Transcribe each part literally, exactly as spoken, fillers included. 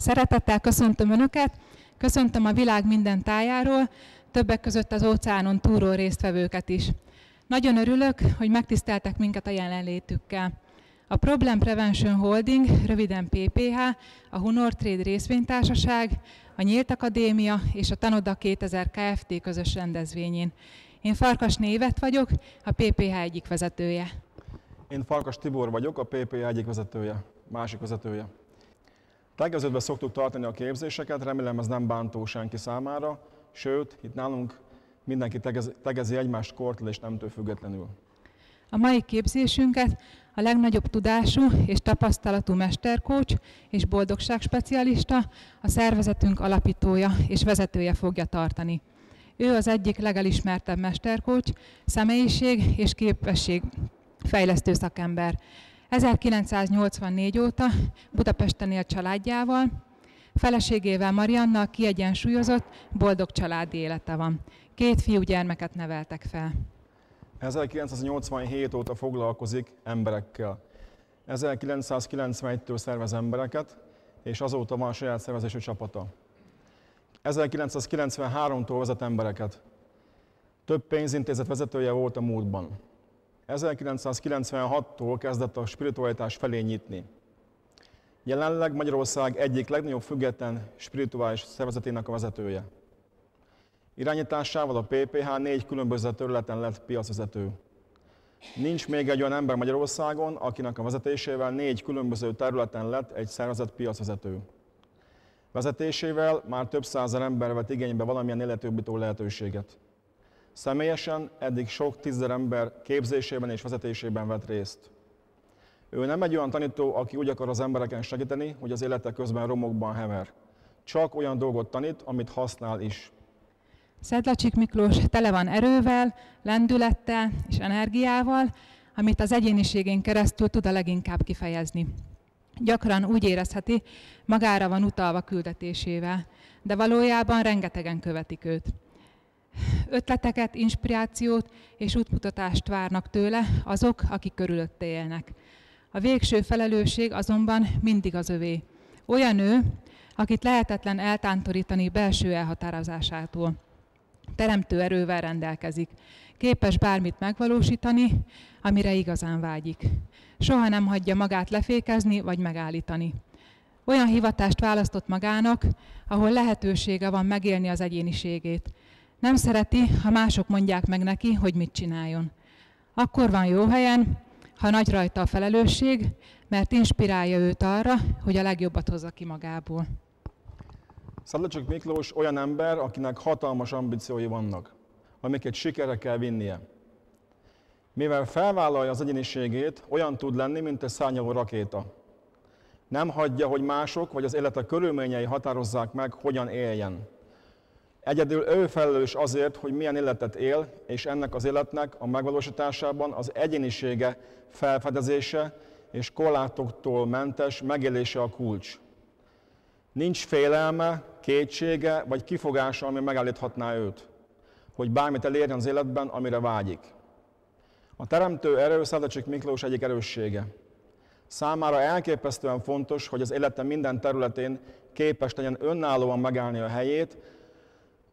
Szeretettel köszöntöm Önöket, köszöntöm a világ minden tájáról, többek között az óceánon túlról résztvevőket is. Nagyon örülök, hogy megtiszteltek minket a jelenlétükkel. A Problem Prevention Holding, röviden pé pé há, a Hunor Trade részvénytársaság, a Nyílt Akadémia és a Tanoda kétezer Kft. Közös rendezvényén. Én Farkasné Évet vagyok, a pé pé há egyik vezetője. Én Farkas Tibor vagyok, a pé pé há egyik vezetője, másik vezetője. Tegeződve szoktuk tartani a képzéseket, remélem ez nem bántó senki számára, sőt, itt nálunk mindenki tegez, tegezi egymást kortól és nemtől függetlenül. A mai képzésünket a legnagyobb tudású és tapasztalatú mesterkócs és boldogságspecialista, a szervezetünk alapítója és vezetője fogja tartani. Ő az egyik legelismertebb mesterkócs, személyiség és képességfejlesztő szakember. ezerkilencszáznyolcvannégy óta Budapesten él családjával, feleségével, Marianna, kiegyensúlyozott, boldog családi élete van. Két fiúgyermeket neveltek fel. ezerkilencszáznyolcvanhét óta foglalkozik emberekkel. ezerkilencszázkilencvenegytől szervez embereket, és azóta van a saját szervezésű csapata. ezerkilencszázkilencvenháromtól vezet embereket. Több pénzintézet vezetője volt a múltban. ezerkilencszázkilencvenhattól kezdett a spiritualitás felé nyitni. Jelenleg Magyarország egyik legnagyobb független spirituális szervezetének a vezetője. Irányításával a pé pé há négy különböző területen lett piacvezető. Nincs még egy olyan ember Magyarországon, akinek a vezetésével négy különböző területen lett egy szervezet piacvezető. Vezetésével már több százer ember vett igénybe valamilyen életjobbító lehetőséget. Személyesen eddig sok tízezer ember képzésében és vezetésében vett részt. Ő nem egy olyan tanító, aki úgy akar az embereken segíteni, hogy az élete közben romokban hever. Csak olyan dolgot tanít, amit használ is. Szedlacsik Miklós tele van erővel, lendülettel és energiával, amit az egyéniségén keresztül tud a leginkább kifejezni. Gyakran úgy érezheti, magára van utalva küldetésével, de valójában rengetegen követik őt. Ötleteket, inspirációt és útmutatást várnak tőle azok, akik körülötte élnek. A végső felelősség azonban mindig az övé. Olyan ő, akit lehetetlen eltántorítani belső elhatározásától. Teremtő erővel rendelkezik. Képes bármit megvalósítani, amire igazán vágyik. Soha nem hagyja magát lefékezni vagy megállítani. Olyan hivatást választott magának, ahol lehetősége van megélni az egyéniségét. Nem szereti, ha mások mondják meg neki, hogy mit csináljon. Akkor van jó helyen, ha nagy rajta a felelősség, mert inspirálja őt arra, hogy a legjobbat hozza ki magából. Szedlacsik Miklós olyan ember, akinek hatalmas ambíciói vannak, amiket sikerre kell vinnie. Mivel felvállalja az egyéniségét, olyan tud lenni, mint egy szárnyaló rakéta. Nem hagyja, hogy mások vagy az élete körülményei határozzák meg, hogyan éljen. Egyedül ő felelős azért, hogy milyen életet él, és ennek az életnek a megvalósításában az egyénisége felfedezése és korlátoktól mentes megélése a kulcs. Nincs félelme, kétsége vagy kifogása, ami megállíthatná őt, hogy bármit elérjen az életben, amire vágyik. A teremtő erő Szedlacsik Miklós egyik erőssége. Számára elképesztően fontos, hogy az élete minden területén képes legyen önállóan megállni a helyét,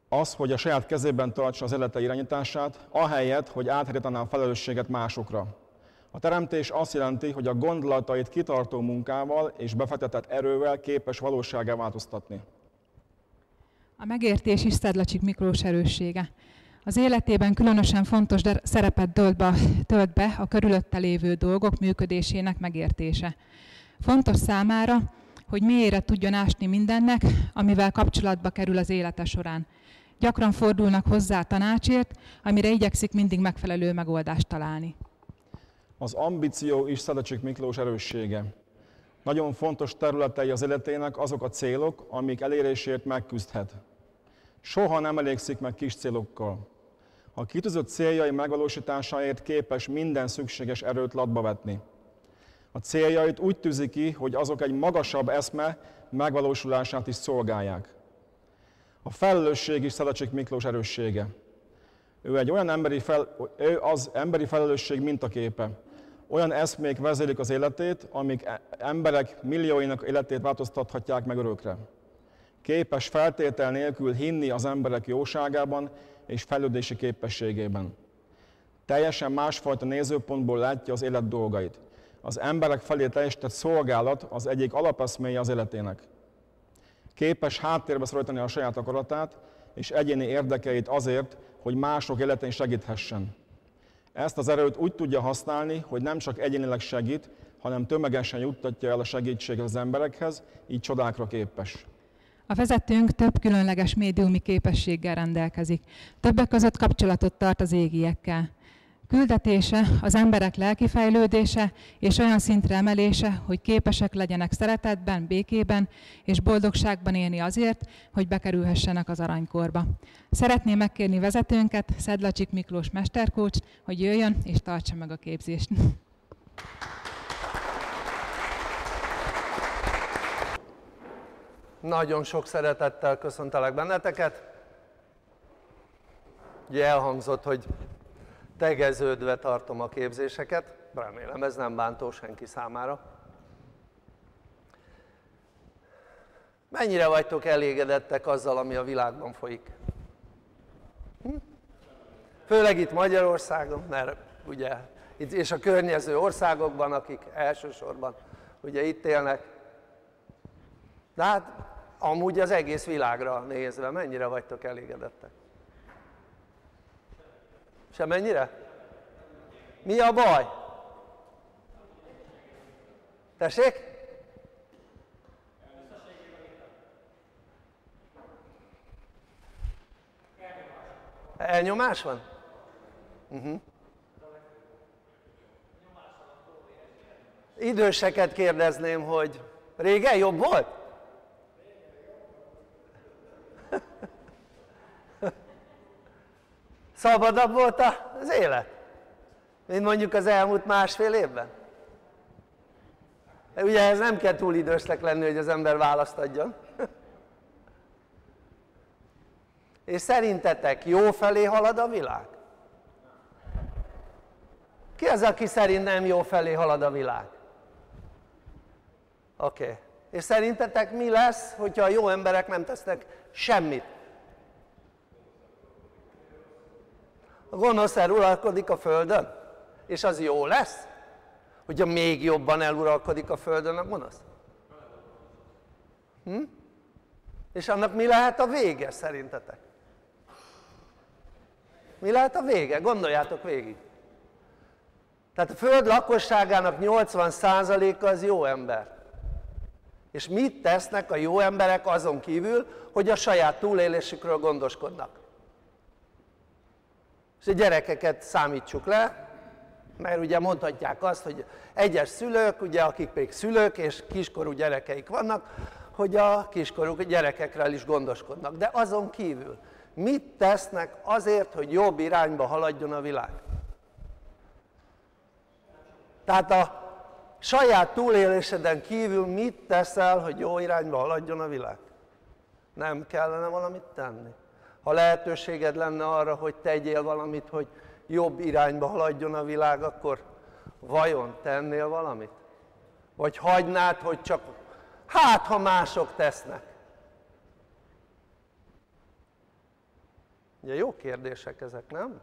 az, hogy a saját kezében tartsa az élete irányítását, ahelyett, hogy áthárítaná a felelősséget másokra. A teremtés azt jelenti, hogy a gondolatait kitartó munkával és befektetett erővel képes valósággá változtatni. A megértés is Szedlacsik Miklós erőssége. Az életében különösen fontos szerepet tölt be a körülötte lévő dolgok működésének megértése. Fontos számára, hogy mélyére tudjon ásni mindennek, amivel kapcsolatba kerül az élete során. Gyakran fordulnak hozzá tanácsért, amire igyekszik mindig megfelelő megoldást találni. Az ambíció is Szedlacsik Miklós erőssége. Nagyon fontos területei az életének azok a célok, amik elérésért megküzdhet. Soha nem elégszik meg kis célokkal. A kitűzött céljai megvalósításáért képes minden szükséges erőt latba vetni. A céljait úgy tűzi ki, hogy azok egy magasabb eszme megvalósulását is szolgálják. A felelősség is Szedlacsik Miklós erőssége. Ő, egy olyan emberi fel, ő az emberi felelősség mintaképe, Olyan eszmék vezélik az életét, amik emberek millióinak életét változtathatják meg örökre. Képes feltétel nélkül hinni az emberek jóságában és fejlődési képességében. Teljesen másfajta nézőpontból látja az élet dolgait. Az emberek felé teljesített szolgálat az egyik alapeszméje az életének. Képes háttérbe szorítani a saját akaratát és egyéni érdekeit azért, hogy mások életén segíthessen. Ezt az erőt úgy tudja használni, hogy nem csak egyénileg segít, hanem tömegesen juttatja el a segítséget az emberekhez, így csodákra képes. A vezetőnk több különleges médiumi képességgel rendelkezik. Többek között kapcsolatot tart az égiekkel. Küldetése az emberek lelki fejlődése és olyan szintre emelése, hogy képesek legyenek szeretetben, békében és boldogságban élni azért, hogy bekerülhessenek az aranykorba. Szeretném megkérni vezetőnket, Szedlacsik Miklós mesterkócs, hogy jöjjön és tartsa meg a képzést. Nagyon sok szeretettel köszöntelek benneteket. Ugye elhangzott, hogy tegeződve tartom a képzéseket, remélem ez nem bántó senki számára. Mennyire vagytok elégedettek azzal, ami a világban folyik? Hm? Főleg itt Magyarországon, mert ugye, és a környező országokban, akik elsősorban ugye itt élnek. De hát amúgy az egész világra nézve mennyire vagytok elégedettek? Semennyire? Mi a baj? Tessék? Elnyomás van? Uh-huh. Időseket kérdezném, hogy régen jobb volt? Szabadabb volt az élet, mint mondjuk az elmúlt másfél évben. Ugye ez nem kell túl idősnek lenni, hogy az ember választ adjon. És szerintetek jó felé halad a világ? Ki az, aki szerint nem jó felé halad a világ? Oké. Okay. És szerintetek mi lesz, hogyha a jó emberek nem tesznek semmit? A gonosz eluralkodik a Földön, és az jó lesz, hogyha még jobban eluralkodik a Földön a gonosz? Hm? És annak mi lehet a vége szerintetek? Mi lehet a vége? Gondoljátok végig. Tehát a Föld lakosságának nyolcvan százaléka az jó ember. És mit tesznek a jó emberek azon kívül, hogy a saját túlélésükről gondoskodnak? És a gyerekeket számítsuk le, mert ugye mondhatják azt, hogy egyes szülők, ugye, akik még szülők és kiskorú gyerekeik vannak, hogy a kiskorú gyerekekről is gondoskodnak. De azon kívül mit tesznek azért, hogy jobb irányba haladjon a világ? Tehát a saját túléléseden kívül mit teszel, hogy jó irányba haladjon a világ? Nem kellene valamit tenni? Ha lehetőséged lenne arra, hogy tegyél valamit, hogy jobb irányba haladjon a világ, akkor vajon tennél valamit? Vagy hagynád, hogy csak hát, ha mások tesznek? Ugye jó kérdések ezek, nem?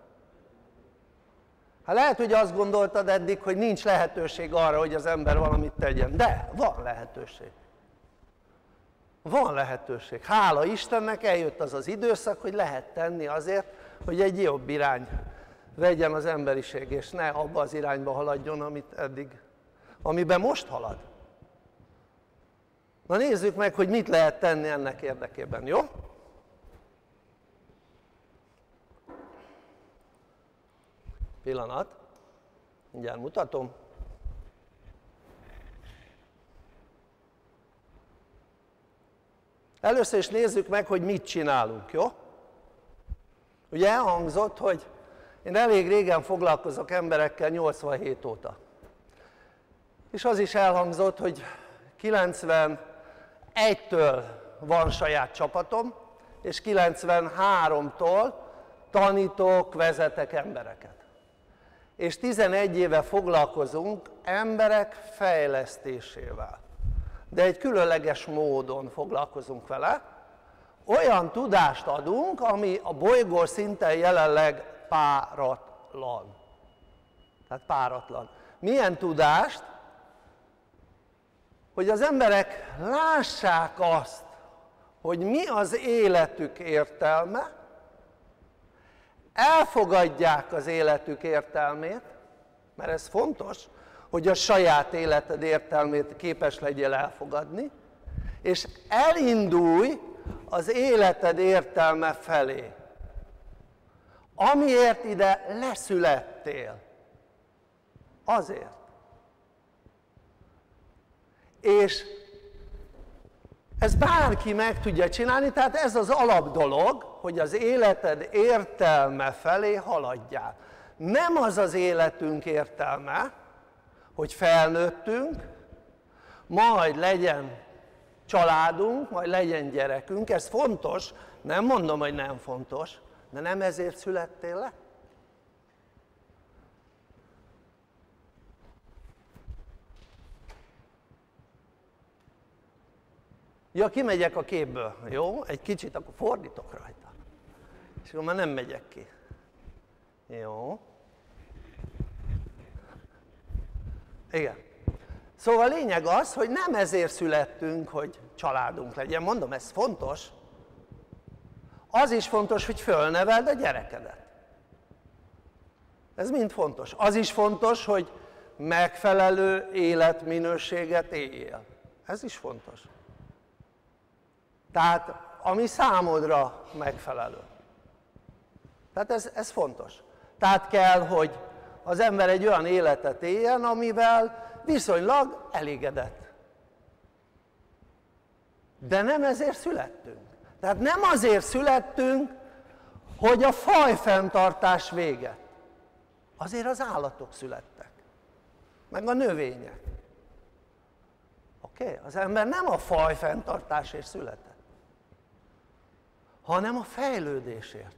Hát lehet, hogy azt gondoltad eddig, hogy nincs lehetőség arra, hogy az ember valamit tegyen, de van lehetőség. Van lehetőség. Hála Istennek eljött az az időszak, hogy lehet tenni azért, hogy egy jobb irány vegyen az emberiség, és ne abba az irányba haladjon, amit eddig, amiben most halad. Na nézzük meg, hogy mit lehet tenni ennek érdekében, jó? Pillanat, mindjárt mutatom. Először is nézzük meg, hogy mit csinálunk, jó? Ugye elhangzott, hogy én elég régen foglalkozok emberekkel, nyolcvanhét óta. És az is elhangzott, hogy kilencvenegytől van saját csapatom, és kilencvenháromtól tanítok, vezetek embereket. és tizenegy éve foglalkozunk emberek fejlesztésével. De egy különleges módon foglalkozunk vele. Olyan tudást adunk, ami a bolygó szinten jelenleg páratlan. Tehát páratlan. Milyen tudást? Hogy az emberek lássák azt, hogy mi az életük értelme, elfogadják az életük értelmét, mert ez fontos, hogy a saját életed értelmét képes legyél elfogadni, és elindulj az életed értelme felé, amiért ide leszülettél. Azért. És ezt bárki meg tudja csinálni, tehát ez az alapdolog, hogy az életed értelme felé haladjál. Nem az az életünk értelme, hogy felnőttünk, majd legyen családunk, majd legyen gyerekünk, ez fontos, nem mondom, hogy nem fontos, de nem ezért születtél le? Ja, kimegyek a képből, jó? Egy kicsit, akkor fordítok rajta. És akkor már nem megyek ki. Jó. Igen. Szóval a lényeg az, hogy nem ezért születtünk, hogy családunk legyen. Mondom, ez fontos. Az is fontos, hogy fölneveld a gyerekedet. Ez mind fontos. Az is fontos, hogy megfelelő életminőséget éljél. Ez is fontos. Tehát ami számodra megfelelő. Tehát ez, ez fontos. Tehát kell, hogy az ember egy olyan életet éljen, amivel viszonylag elégedett. De nem ezért születtünk. Tehát nem azért születtünk, hogy a fajfenntartás vége. Azért az állatok születtek. Meg a növények. Oké? Okay? Az ember nem a fajfenntartásért született, hanem a fejlődésért.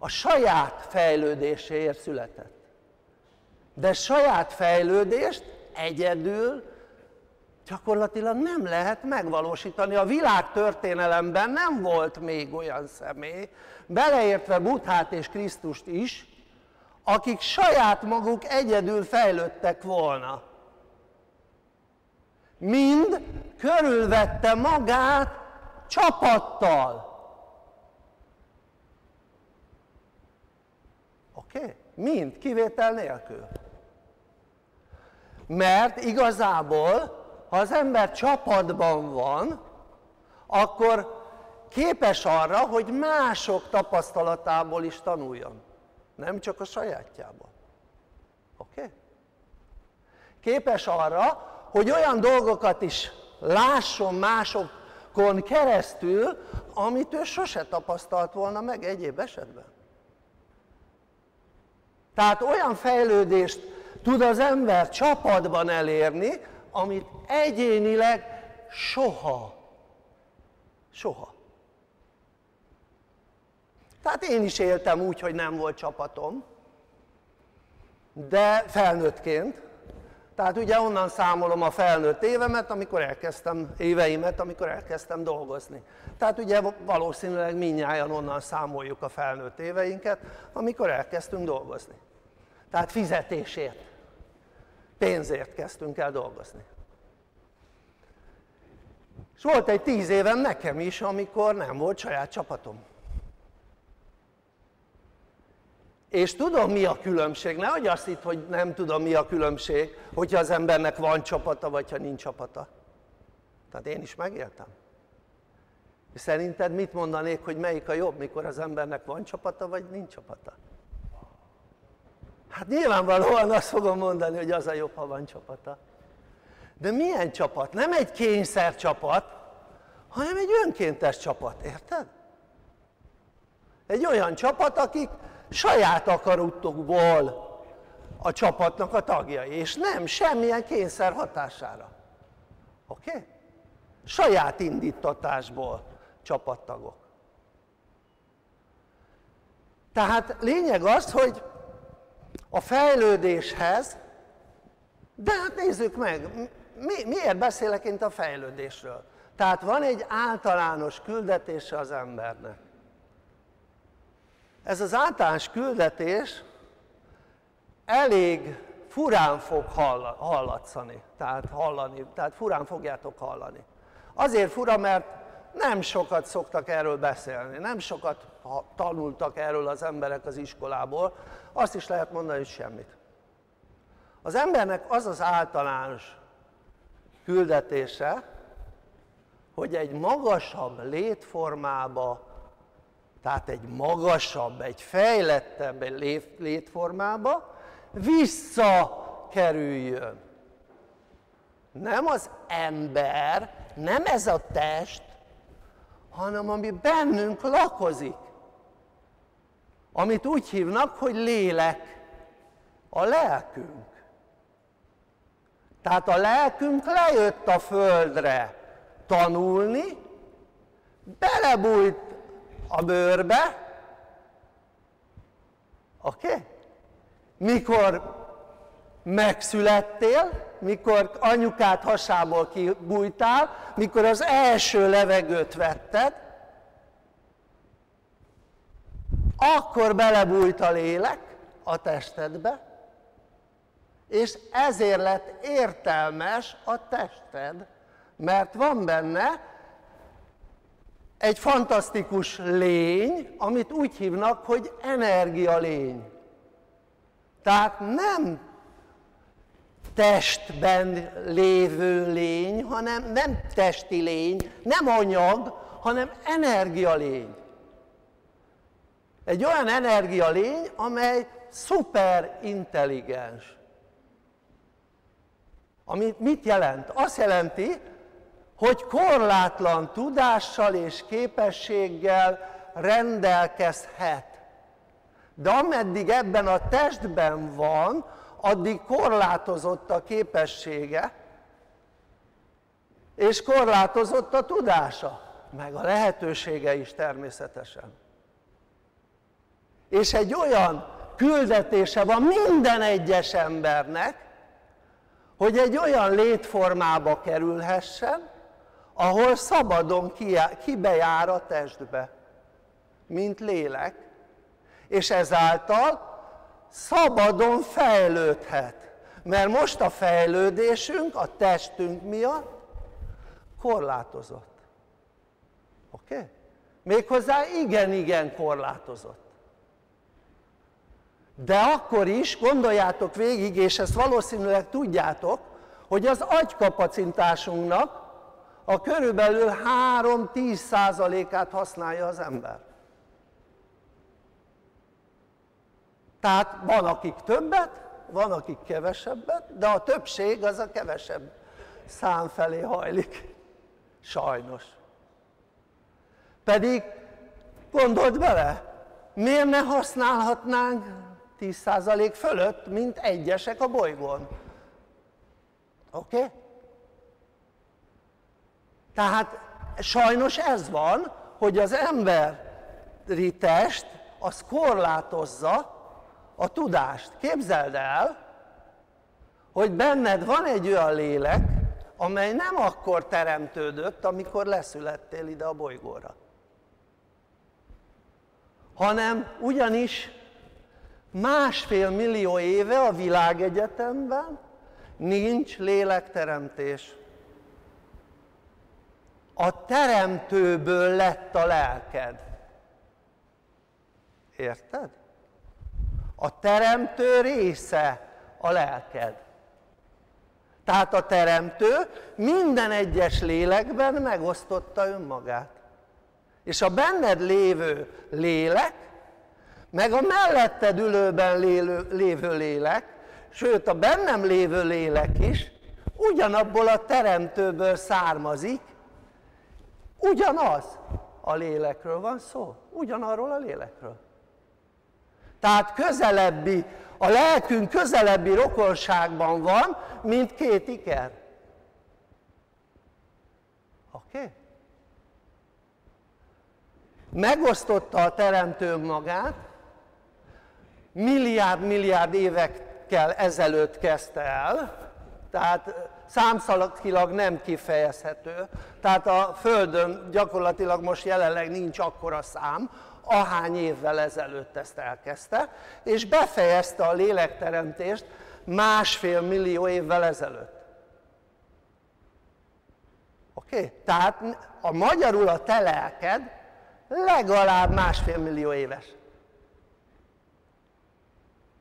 A saját fejlődéséért született. De saját fejlődést egyedül gyakorlatilag nem lehet megvalósítani. A világtörténelemben nem volt még olyan személy, beleértve Buddhát és Krisztust is, akik saját maguk egyedül fejlődtek volna. Mind körülvette magát csapattal. Oké? Okay? Mind, kivétel nélkül. Mert igazából, ha az ember csapatban van, akkor képes arra, hogy mások tapasztalatából is tanuljon. Nem csak a sajátjából. Oké? Okay? Képes arra, hogy olyan dolgokat is lásson mások keresztül, amit ő sose tapasztalt volna meg egyéb esetben. Tehát olyan fejlődést tud az ember csapatban elérni, amit egyénileg soha. Soha. Tehát én is éltem úgy, hogy nem volt csapatom, de felnőttként. Tehát ugye onnan számolom a felnőtt évemet, amikor elkezdtem, éveimet, amikor elkezdtem dolgozni. Tehát ugye valószínűleg mindnyájan onnan számoljuk a felnőtt éveinket, amikor elkezdtünk dolgozni. Tehát fizetésért, pénzért kezdtünk el dolgozni. És volt egy tíz éven nekem is, amikor nem volt saját csapatom. És tudom, mi a különbség, nehogy azt hidd, hogy nem tudom, mi a különbség, hogyha az embernek van csapata, vagy ha nincs csapata. Tehát én is megéltem. És szerinted mit mondanék, hogy melyik a jobb, mikor az embernek van csapata, vagy nincs csapata? Hát nyilvánvalóan azt fogom mondani, hogy az a jobb, ha van csapata. De milyen csapat? Nem egy kényszer csapat, hanem egy önkéntes csapat, érted? Egy olyan csapat, akik saját akaratukból a csapatnak a tagjai, és nem semmilyen kényszer hatására. Oké? Okay? Saját indítatásból csapattagok. Tehát lényeg az, hogy a fejlődéshez, de hát nézzük meg, mi, miért beszélek én a fejlődésről? Tehát van egy általános küldetése az embernek. Ez az általános küldetés elég furán fog hallatszani, tehát hallani, tehát furán fogjátok hallani. Azért fura, mert nem sokat szoktak erről beszélni, nem sokat tanultak erről az emberek az iskolából, azt is lehet mondani, hogy semmit. Az embernek az az általános küldetése, hogy egy magasabb létformába, tehát egy magasabb, egy fejlettebb létformába visszakerüljön. Nem az ember, nem ez a test, hanem ami bennünk lakozik, amit úgy hívnak, hogy lélek, a lelkünk. Tehát a lelkünk lejött a földre tanulni, belebújt a bőrbe, oké? Okay? Mikor megszülettél, mikor anyukád hasából kibújtál, mikor az első levegőt vetted, akkor belebújt a lélek a testedbe, és ezért lett értelmes a tested, mert van benne egy fantasztikus lény, amit úgy hívnak, hogy energialény. Tehát nem testben lévő lény, hanem nem testi lény, nem anyag, hanem energialény. Egy olyan energialény, amely szuperintelligens. Ami mit jelent? Azt jelenti, hogy korlátlan tudással és képességgel rendelkezhet. De ameddig ebben a testben van, addig korlátozott a képessége, és korlátozott a tudása, meg a lehetősége is természetesen. És egy olyan küldetése van minden egyes embernek, hogy egy olyan létformába kerülhessen, ahol szabadon kibejár a testbe, mint lélek, és ezáltal szabadon fejlődhet, mert most a fejlődésünk a testünk miatt korlátozott. Oké? Okay? Méghozzá igen-igen korlátozott. De akkor is gondoljátok végig, és ezt valószínűleg tudjátok, hogy az agykapacitásunknak a körülbelül három-tíz százalékát használja az ember. Tehát van akik többet, van akik kevesebbet, de a többség az a kevesebb szám felé hajlik. Sajnos. Pedig gondold bele, miért ne használhatnánk tíz százalék fölött, mint egyesek a bolygón? Oké? Okay? Tehát sajnos ez van, hogy az emberi test az korlátozza a tudást. Képzeld el, hogy benned van egy olyan lélek, amely nem akkor teremtődött, amikor leszülettél ide a bolygóra. Hanem ugyanis másfél millió éve a világegyetemben nincs lélekteremtés. A teremtőből lett a lelked. Érted? A teremtő része a lelked. Tehát a teremtő minden egyes lélekben megosztotta önmagát. És a benned lévő lélek, meg a melletted ülőben lévő lélek, sőt a bennem lévő lélek is, ugyanabból a teremtőből származik, ugyanaz a lélekről van szó, ugyanarról a lélekről. Tehát közelebbi, a lelkünk közelebbi rokonságban van, mint két iker. Oké? Okay? Megosztotta a teremtő magát, milliárd-milliárd évekkel ezelőtt kezdte el, tehát számszalakilag nem kifejezhető, tehát a Földön gyakorlatilag most jelenleg nincs akkora szám, ahány évvel ezelőtt ezt elkezdte, és befejezte a lélekteremtést másfél millió évvel ezelőtt. Oké? Okay? Tehát a magyarul a te lelked legalább másfél millió éves.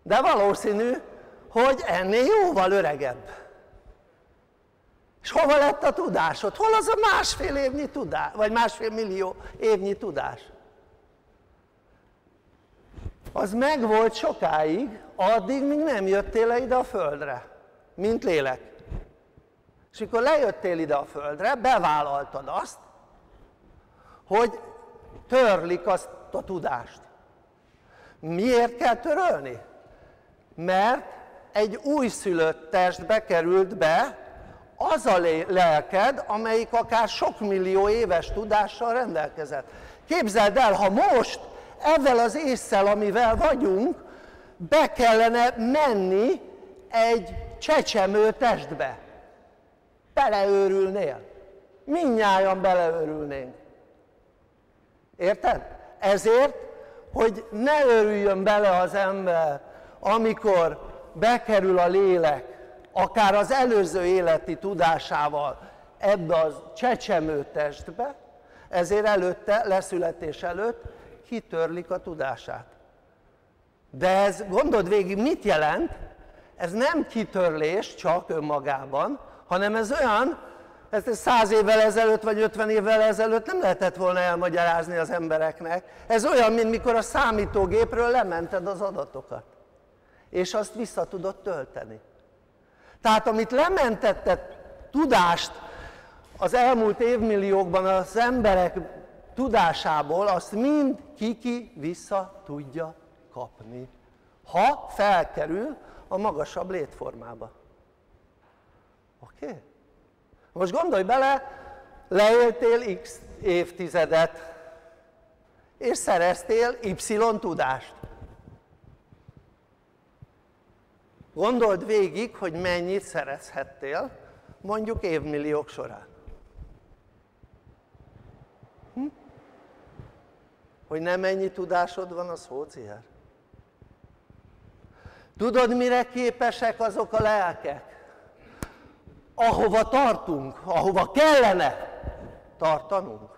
De valószínű, hogy ennél jóval öregebb. És hova lett a tudásod? Hol az a másfél évnyi tudás, vagy másfél millió évnyi tudás? Az megvolt sokáig, addig, míg nem jöttél ide a Földre, mint lélek. És mikor lejöttél ide a Földre, bevállaltad azt, hogy törlik azt a tudást. Miért kell törölni? Mert egy újszülött testbe került be az a lelked, amelyik akár sok millió éves tudással rendelkezett. Képzeld el, ha most ezzel az ésszel, amivel vagyunk, be kellene menni egy csecsemő testbe. Beleőrülnél. Mindnyájan beleőrülnénk. Érted? Ezért, hogy ne örüljön bele az ember, amikor bekerül a lélek, akár az előző életi tudásával ebbe a csecsemő testbe, ezért előtte, leszületés előtt kitörlik a tudását. De ez, gondold végig, mit jelent? Ez nem kitörlés csak önmagában, hanem ez olyan, ezt száz évvel ezelőtt vagy ötven évvel ezelőtt nem lehetett volna elmagyarázni az embereknek. Ez olyan, mint mikor a számítógépről lemented az adatokat, és azt vissza tudod tölteni. Tehát amit lementetted tudást az elmúlt évmilliókban az emberek tudásából, azt mind ki-ki vissza tudja kapni, ha felkerül a magasabb létformába. Oké? Okay? Most gondolj bele, leéltél x évtizedet, és szereztél y tudást. Gondold végig, hogy mennyit szerezhettél, mondjuk évmilliók során. Hm? Hogy nem ennyi tudásod van, az hóciher. Tudod, mire képesek azok a lelkek? Ahova tartunk, ahova kellene tartanunk.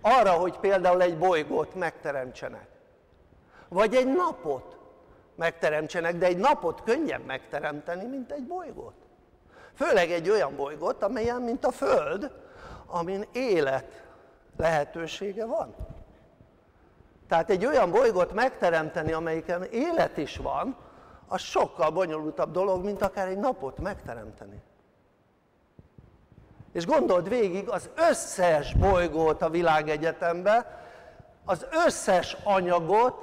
Arra, hogy például egy bolygót megteremtsenek. Vagy egy napot megteremtsenek, de egy napot könnyebb megteremteni, mint egy bolygót. Főleg egy olyan bolygót, amelyen, mint a Föld, amin élet lehetősége van. Tehát egy olyan bolygót megteremteni, amelyiken élet is van, az sokkal bonyolultabb dolog, mint akár egy napot megteremteni. És gondold végig, az összes bolygót a világegyetemben, az összes anyagot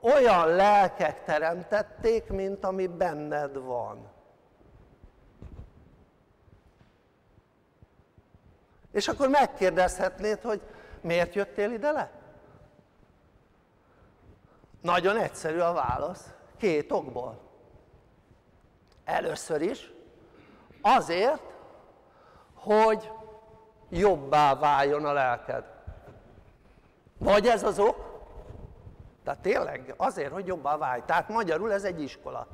olyan lelkek teremtették, mint ami benned van. És akkor megkérdezhetnéd, hogy miért jöttél ide le? Nagyon egyszerű a válasz. Két okból. Először is azért, hogy jobbá váljon a lelked. Vagy ez az ok? Tehát tényleg azért, hogy jobbá válj. Tehát magyarul ez egy iskola.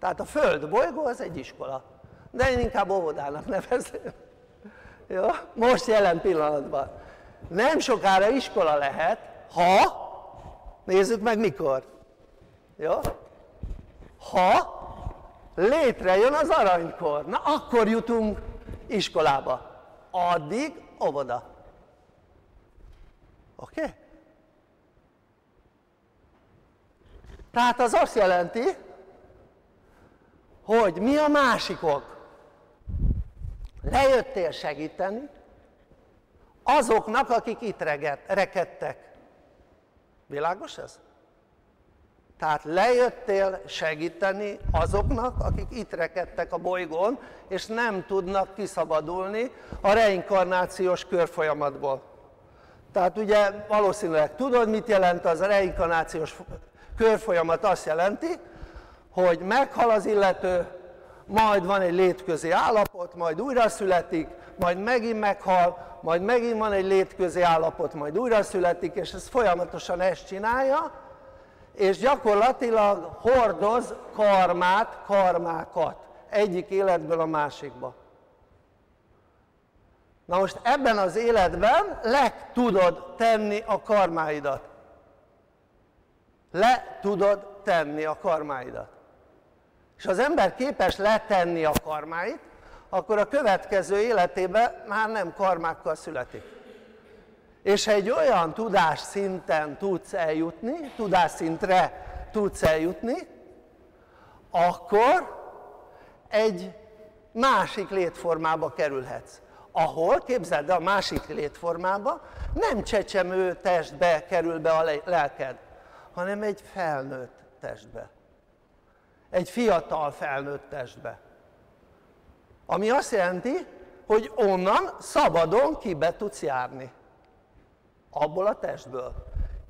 Tehát a földbolygó az egy iskola. De én inkább óvodának nevezném. Jó? Most jelen pillanatban. Nem sokára iskola lehet, ha... Nézzük meg mikor. Jó? Ha létrejön az aranykor, na akkor jutunk iskolába, addig óvoda. Oké? Okay? Tehát az azt jelenti, hogy mi a másik ok? Lejöttél segíteni azoknak, akik itt rekedtek. Világos ez? Tehát lejöttél segíteni azoknak, akik itt rekedtek a bolygón, és nem tudnak kiszabadulni a reinkarnációs körfolyamatból. Tehát ugye valószínűleg tudod, mit jelent az a reinkarnációs körfolyamat azt jelenti, hogy meghal az illető, majd van egy létközi állapot, majd újra születik, majd megint meghal, majd megint van egy létközi állapot, majd újra születik, és ez folyamatosan ezt csinálja, és gyakorlatilag hordoz karmát, karmákat egyik életből a másikba. Na most ebben az életben le tudod tenni a karmáidat. Le tudod tenni a karmáidat. És ha az ember képes letenni a karmáit, akkor a következő életében már nem karmákkal születik. És ha egy olyan tudásszinten tudsz eljutni, tudásszintre tudsz eljutni, akkor egy másik létformába kerülhetsz. Ahol, képzeld, de a másik létformába nem csecsemő testbe kerül be a lelked, hanem egy felnőtt testbe. Egy fiatal felnőtt testbe. Ami azt jelenti, hogy onnan szabadon kibe tudsz járni. Abból a testből.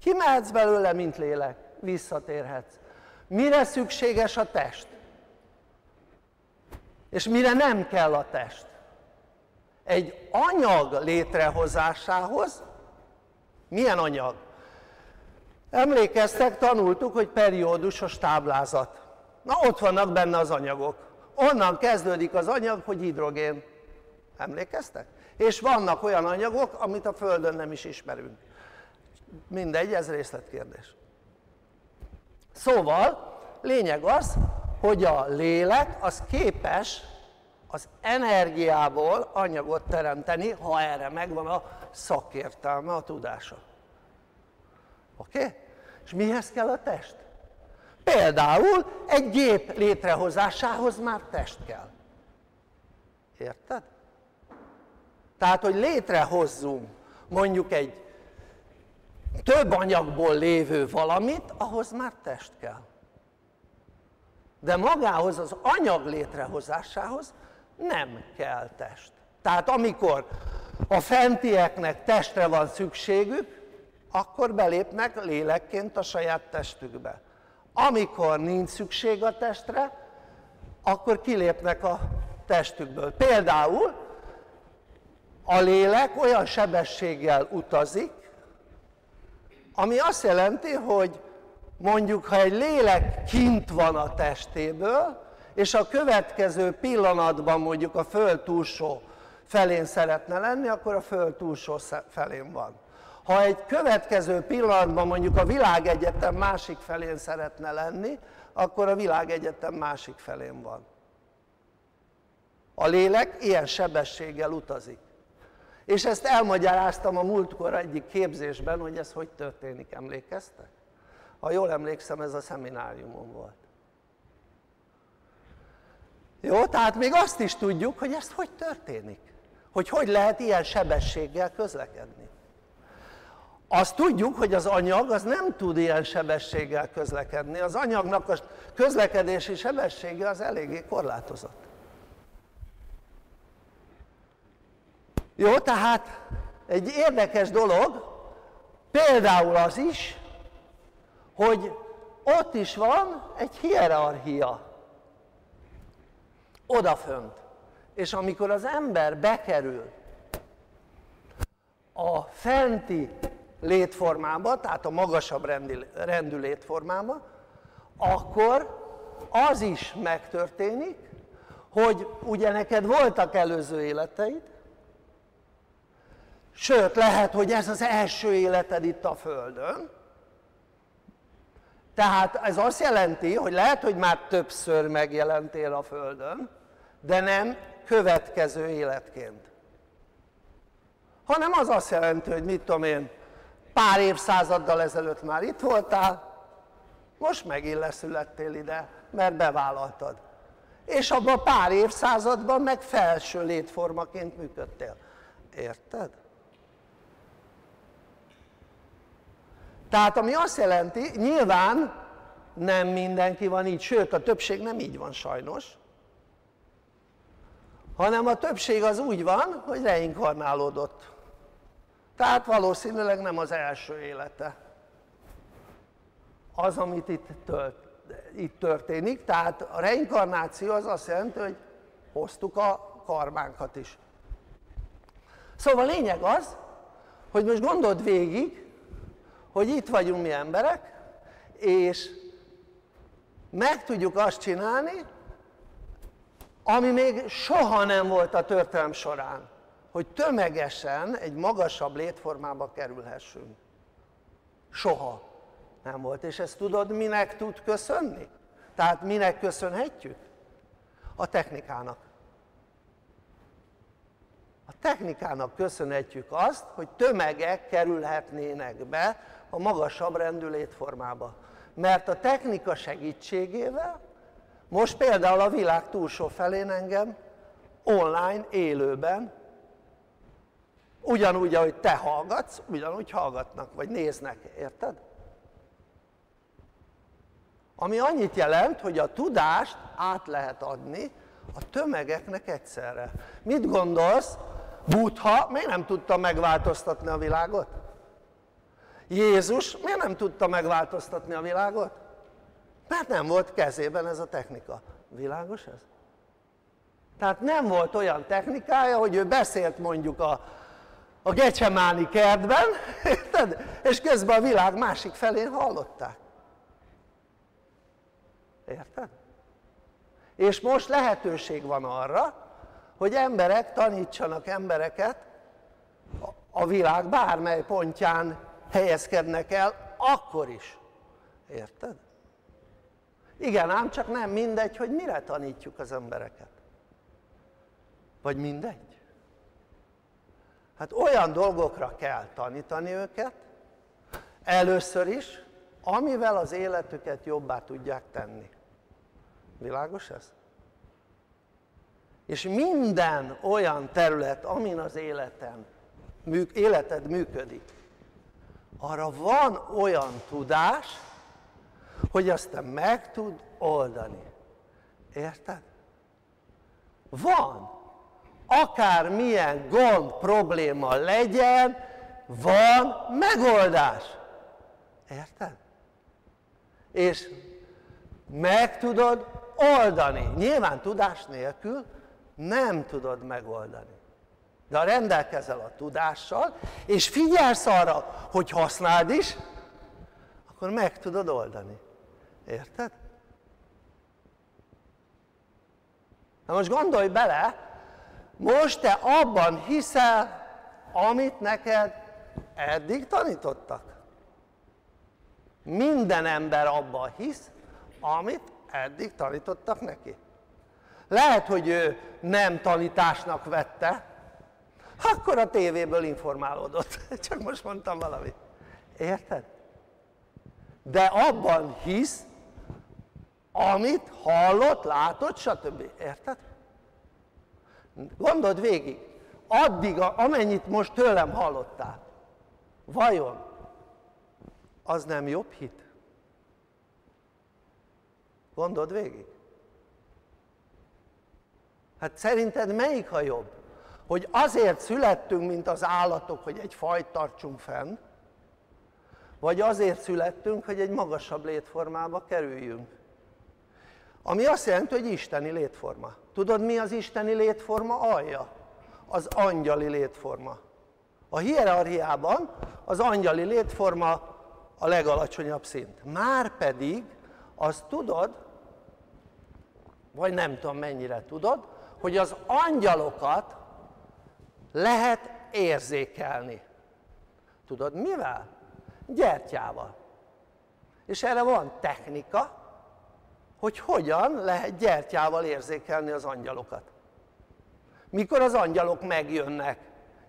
Kimehetsz belőle, mint lélek, visszatérhetsz. Mire szükséges a test? És mire nem kell a test? Egy anyag létrehozásához, milyen anyag? Emlékeztek, tanultuk, hogy periódusos táblázat. Na ott vannak benne az anyagok. Onnan kezdődik az anyag, hogy hidrogén. Emlékeztek? És vannak olyan anyagok, amit a Földön nem is ismerünk. Mindegy, ez részletkérdés. Szóval lényeg az, hogy a lélek az képes az energiából anyagot teremteni, ha erre megvan a szakértelme, a tudása. Oké? Okay? És mihez kell a test? Például egy gép létrehozásához már test kell. Érted? Tehát, hogy létrehozzunk mondjuk egy több anyagból lévő valamit, ahhoz már test kell. De magához, az anyag létrehozásához nem kell test. Tehát amikor a fentieknek testre van szükségük, akkor belépnek lélekként a saját testükbe. Amikor nincs szükség a testre, akkor kilépnek a testükből. Például a lélek olyan sebességgel utazik, ami azt jelenti, hogy mondjuk ha egy lélek kint van a testéből, és a következő pillanatban mondjuk a Föld túlsó felén szeretne lenni, akkor a Föld túlsó felén van. Ha egy következő pillanatban mondjuk a világegyetem másik felén szeretne lenni, akkor a világegyetem másik felén van. A lélek ilyen sebességgel utazik. És ezt elmagyaráztam a múltkor egyik képzésben, hogy ez hogy történik, emlékeztek? Ha jól emlékszem, ez a szemináriumon volt. Jó, tehát még azt is tudjuk, hogy ez hogy történik. Hogy hogy lehet ilyen sebességgel közlekedni. Azt tudjuk, hogy az anyag az nem tud ilyen sebességgel közlekedni. Az anyagnak a közlekedési sebessége az eléggé korlátozott. Jó, tehát egy érdekes dolog, például az is, hogy ott is van egy hierarchia, odafönt. És amikor az ember bekerül a fenti létformába, tehát a magasabb rendi, rendű létformába, akkor az is megtörténik, hogy ugye neked voltak előző életeid, sőt lehet, hogy ez az első életed itt a Földön, tehát ez azt jelenti, hogy lehet, hogy már többször megjelentél a Földön, de nem következő életként. Hanem az azt jelenti, hogy mit tudom én, pár évszázaddal ezelőtt már itt voltál, most megint leszülettél ide, mert bevállaltad. És abban a pár évszázadban meg felső létformaként működtél. Érted? Tehát ami azt jelenti, nyilván nem mindenki van így, sőt a többség nem így van sajnos, hanem a többség az úgy van, hogy reinkarnálódott. Tehát valószínűleg nem az első élete, az, amit itt, tört, itt történik. Tehát a reinkarnáció az azt jelenti, hogy hoztuk a karmánkat is. Szóval a lényeg az, hogy most gondold végig, hogy itt vagyunk mi emberek, és meg tudjuk azt csinálni, ami még soha nem volt a történelem során, hogy tömegesen egy magasabb létformába kerülhessünk. Soha nem volt. És ezt tudod, minek tud köszönni? Tehát minek köszönhetjük? A technikának. A technikának köszönhetjük azt, hogy tömegek kerülhetnének be a magasabb rendű létformába. Mert a technika segítségével most például a világ túlsó felén engem online, élőben, ugyanúgy, ahogy te hallgatsz, ugyanúgy hallgatnak, vagy néznek, érted? Ami annyit jelent, hogy a tudást át lehet adni a tömegeknek egyszerre. Mit gondolsz, Buddha miért nem tudta megváltoztatni a világot? Jézus miért nem tudta megváltoztatni a világot? Mert nem volt kezében ez a technika. Világos ez? Tehát nem volt olyan technikája, hogy ő beszélt mondjuk a, a gecsemáni kertben, és közben a világ másik felén hallották. Érted? És most lehetőség van arra, hogy emberek tanítsanak embereket, a világ bármely pontján helyezkednek el, akkor is. Érted? Igen, ám csak nem mindegy, hogy mire tanítjuk az embereket. Vagy mindegy? Hát olyan dolgokra kell tanítani őket, először is, amivel az életüket jobbá tudják tenni. Világos ez? És minden olyan terület, amin az életen, életed működik, arra van olyan tudás, hogy azt te meg tud oldani. Érted? Van. Akármilyen gond, probléma legyen, van megoldás. Érted? És meg tudod oldani. Nyilván tudás nélkül nem tudod megoldani. De ha rendelkezel a tudással, és figyelsz arra, hogy használd is, akkor meg tudod oldani. Érted? Na most gondolj bele, most te abban hiszel, amit neked eddig tanítottak. Minden ember abban hisz, amit eddig tanítottak neki. Lehet, hogy ő nem tanításnak vette, akkor a tévéből informálódott. Csak most mondtam valamit. Érted? De abban hisz, amit hallott, látott, stb. Érted? Gondold végig, addig, amennyit most tőlem hallottál, vajon az nem jobb hit? Gondold végig. Hát szerinted melyik a jobb? Hogy azért születtünk, mint az állatok, hogy egy fajt tartsunk fenn, vagy azért születtünk, hogy egy magasabb létformába kerüljünk. Ami azt jelenti, hogy isteni létforma. Tudod, mi az isteni létforma alja? Az angyali létforma. A hierarchiában az angyali létforma a legalacsonyabb szint. Márpedig azt tudod, vagy nem tudom mennyire tudod, hogy az angyalokat lehet érzékelni. Tudod mivel? Gyertyával. És erre van technika, hogy hogyan lehet gyertyával érzékelni az angyalokat. Mikor az angyalok megjönnek,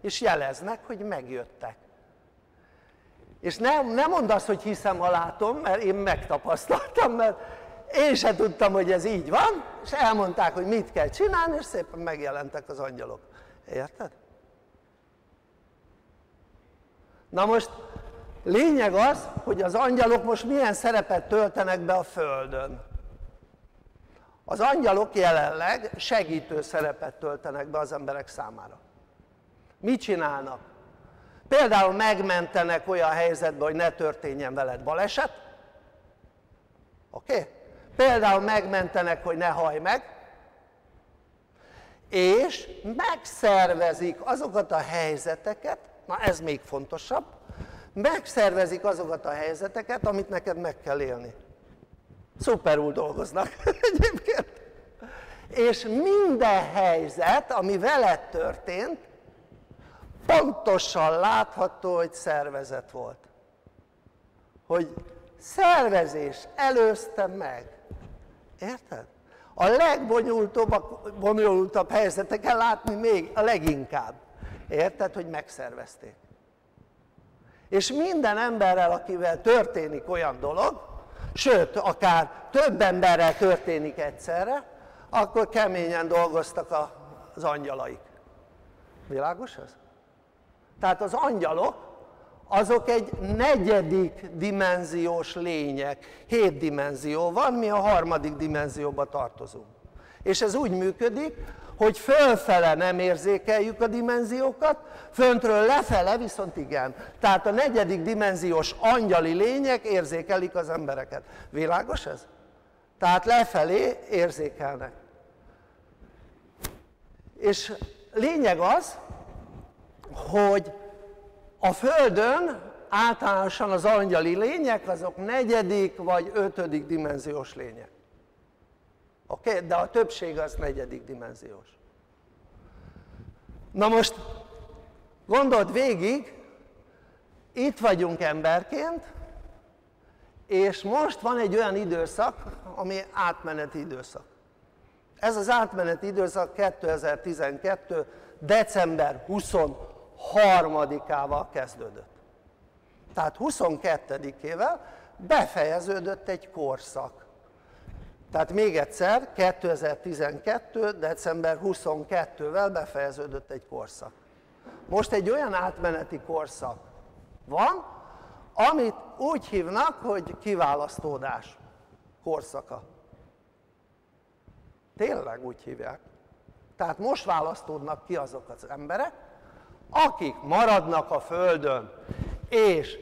és jeleznek, hogy megjöttek. És nem, nem mondd azt, hogy hiszem, ha látom, mert én megtapasztaltam, mert én se tudtam, hogy ez így van, és elmondták, hogy mit kell csinálni, és szépen megjelentek az angyalok. Érted? Na most lényeg az, hogy az angyalok most milyen szerepet töltenek be a Földön. Az angyalok jelenleg segítő szerepet töltenek be az emberek számára. Mit csinálnak? Például megmentenek olyan helyzetben, hogy ne történjen veled baleset, Oké? Okay? Például megmentenek, hogy ne hajj meg, és megszervezik azokat a helyzeteket, na ez még fontosabb, megszervezik azokat a helyzeteket, amit neked meg kell élni. Szuperul dolgoznak egyébként. És minden helyzet, ami veled történt, pontosan látható, hogy szervezet volt. Hogy szervezés előzte meg. Érted? A legbonyolultabb helyzeteken látni még a leginkább. Érted, hogy megszervezték. És minden emberrel, akivel történik olyan dolog, sőt, akár több emberrel történik egyszerre, akkor keményen dolgoztak az angyalaik. Világos ez? Tehát az angyalok, azok egy negyedik dimenziós lények. Hét dimenzió van, mi a harmadik dimenzióba tartozunk. És ez úgy működik, hogy fölfele nem érzékeljük a dimenziókat, föntről lefele viszont igen. Tehát a negyedik dimenziós angyali lények érzékelik az embereket. Világos ez? Tehát lefelé érzékelnek. És lényeg az, hogy a Földön általánosan az angyali lények azok negyedik vagy ötödik dimenziós lények. Oké? Okay? De a többség az negyedik dimenziós. Na most gondold végig, itt vagyunk emberként, és most van egy olyan időszak, ami átmeneti időszak. Ez az átmeneti időszak kétezer-tizenkettő. december huszonharmadikával kezdődött. Tehát huszonkettedikével befejeződött egy korszak. Tehát még egyszer, kétezer-tizenkettő. december huszonkettedikével befejeződött egy korszak. Most egy olyan átmeneti korszak van, amit úgy hívnak, hogy kiválasztódás korszaka. Tényleg úgy hívják. Tehát most választódnak ki azok az emberek, akik maradnak a Földön, és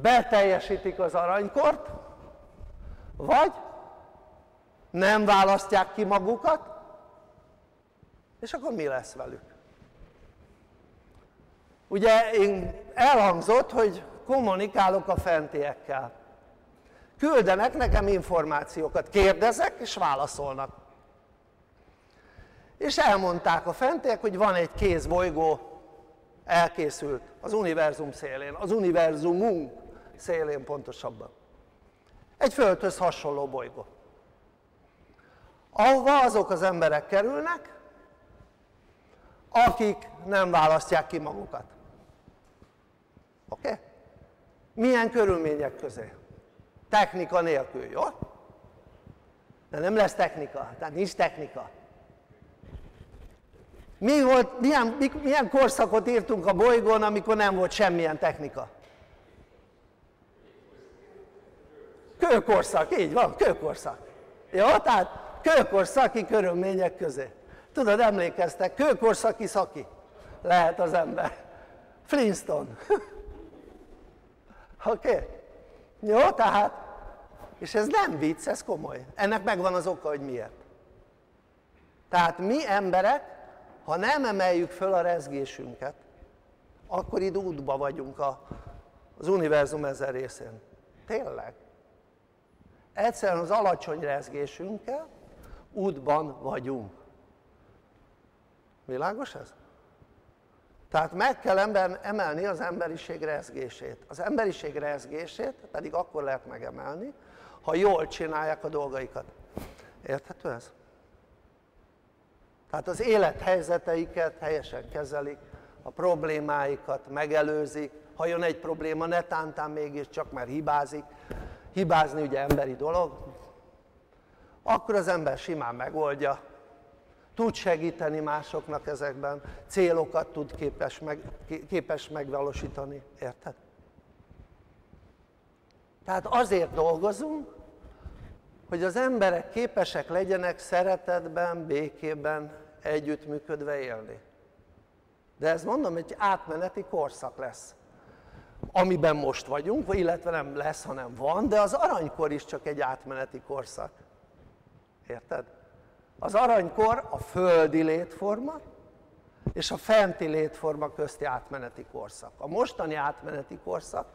beteljesítik az aranykort, vagy nem választják ki magukat, és akkor mi lesz velük? Ugye én elhangzott, hogy kommunikálok a fentiekkel. Küldenek nekem információkat, kérdezek és válaszolnak. És elmondták a fentiek, hogy van egy kézbolygó, elkészült az univerzum szélén, az univerzumunk szélén pontosabban. Egy Földhöz hasonló bolygó. Ahova azok az emberek kerülnek, akik nem választják ki magukat. Oké? Okay? Milyen körülmények közé? Technika nélkül, jó? De nem lesz technika, tehát nincs technika. Mi volt, milyen, milyen korszakot írtunk a bolygón, amikor nem volt semmilyen technika? Kőkorszak, így van, kőkorszak. Jó, tehát kőkorszaki körülmények közé. Tudod, emlékeztek, kőkorszaki szaki lehet az ember. Flintstone. Oké? Okay. Jó, tehát, és ez nem vicc, ez komoly. Ennek megvan az oka, hogy miért. Tehát mi emberek, ha nem emeljük föl a rezgésünket, akkor itt útba vagyunk az univerzum ezen részén. Tényleg. Egyszerűen az alacsony rezgésünkkel útban vagyunk. Világos ez? Tehát meg kell emelni az emberiség rezgését. Az emberiség rezgését pedig akkor lehet megemelni, ha jól csinálják a dolgaikat. Érthető ez? Tehát az élethelyzeteiket helyesen kezelik, a problémáikat megelőzik, ha jön egy probléma, ne tántán mégiscsak, mert hibázik. Hibázni ugye emberi dolog. Akkor az ember simán megoldja. Tud segíteni másoknak ezekben, célokat tud képes, meg, képes megvalósítani, érted? Tehát azért dolgozunk, hogy az emberek képesek legyenek szeretetben, békében, együttműködve élni. De ezt mondom, egy átmeneti korszak lesz. amiben most vagyunk, illetve nem lesz, hanem van, de az aranykor is csak egy átmeneti korszak. Érted? Az aranykor a földi létforma és a fenti létforma közti átmeneti korszak. A mostani átmeneti korszak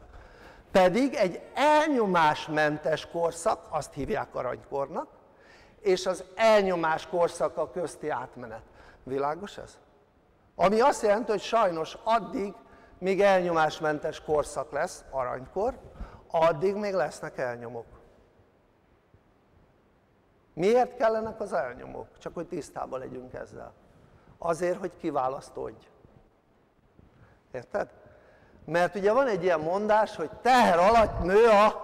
pedig egy elnyomásmentes korszak, azt hívják aranykornak, és az elnyomás korszaka közti átmenet. Világos ez? Ami azt jelenti, hogy sajnos addig, míg elnyomásmentes korszak lesz, aranykor, addig még lesznek elnyomók. Miért kellenek az elnyomók? Csak hogy tisztában legyünk ezzel. Azért, hogy kiválasztódj. Érted? Mert ugye van egy ilyen mondás, hogy teher alatt nő a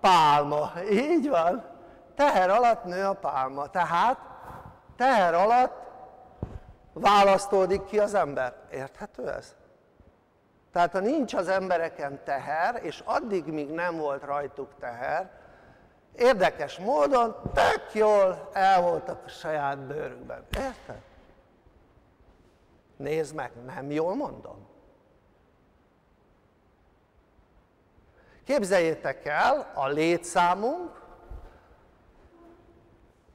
pálma. Így van. Teher alatt nő a pálma. Tehát teher alatt választódik ki az ember. Érthető ez? Tehát ha nincs az embereken teher, és addig, míg nem volt rajtuk teher, érdekes módon tök jól el voltak a saját bőrükben. Érted? Nézd meg, nem jól mondom. Képzeljétek el, a létszámunk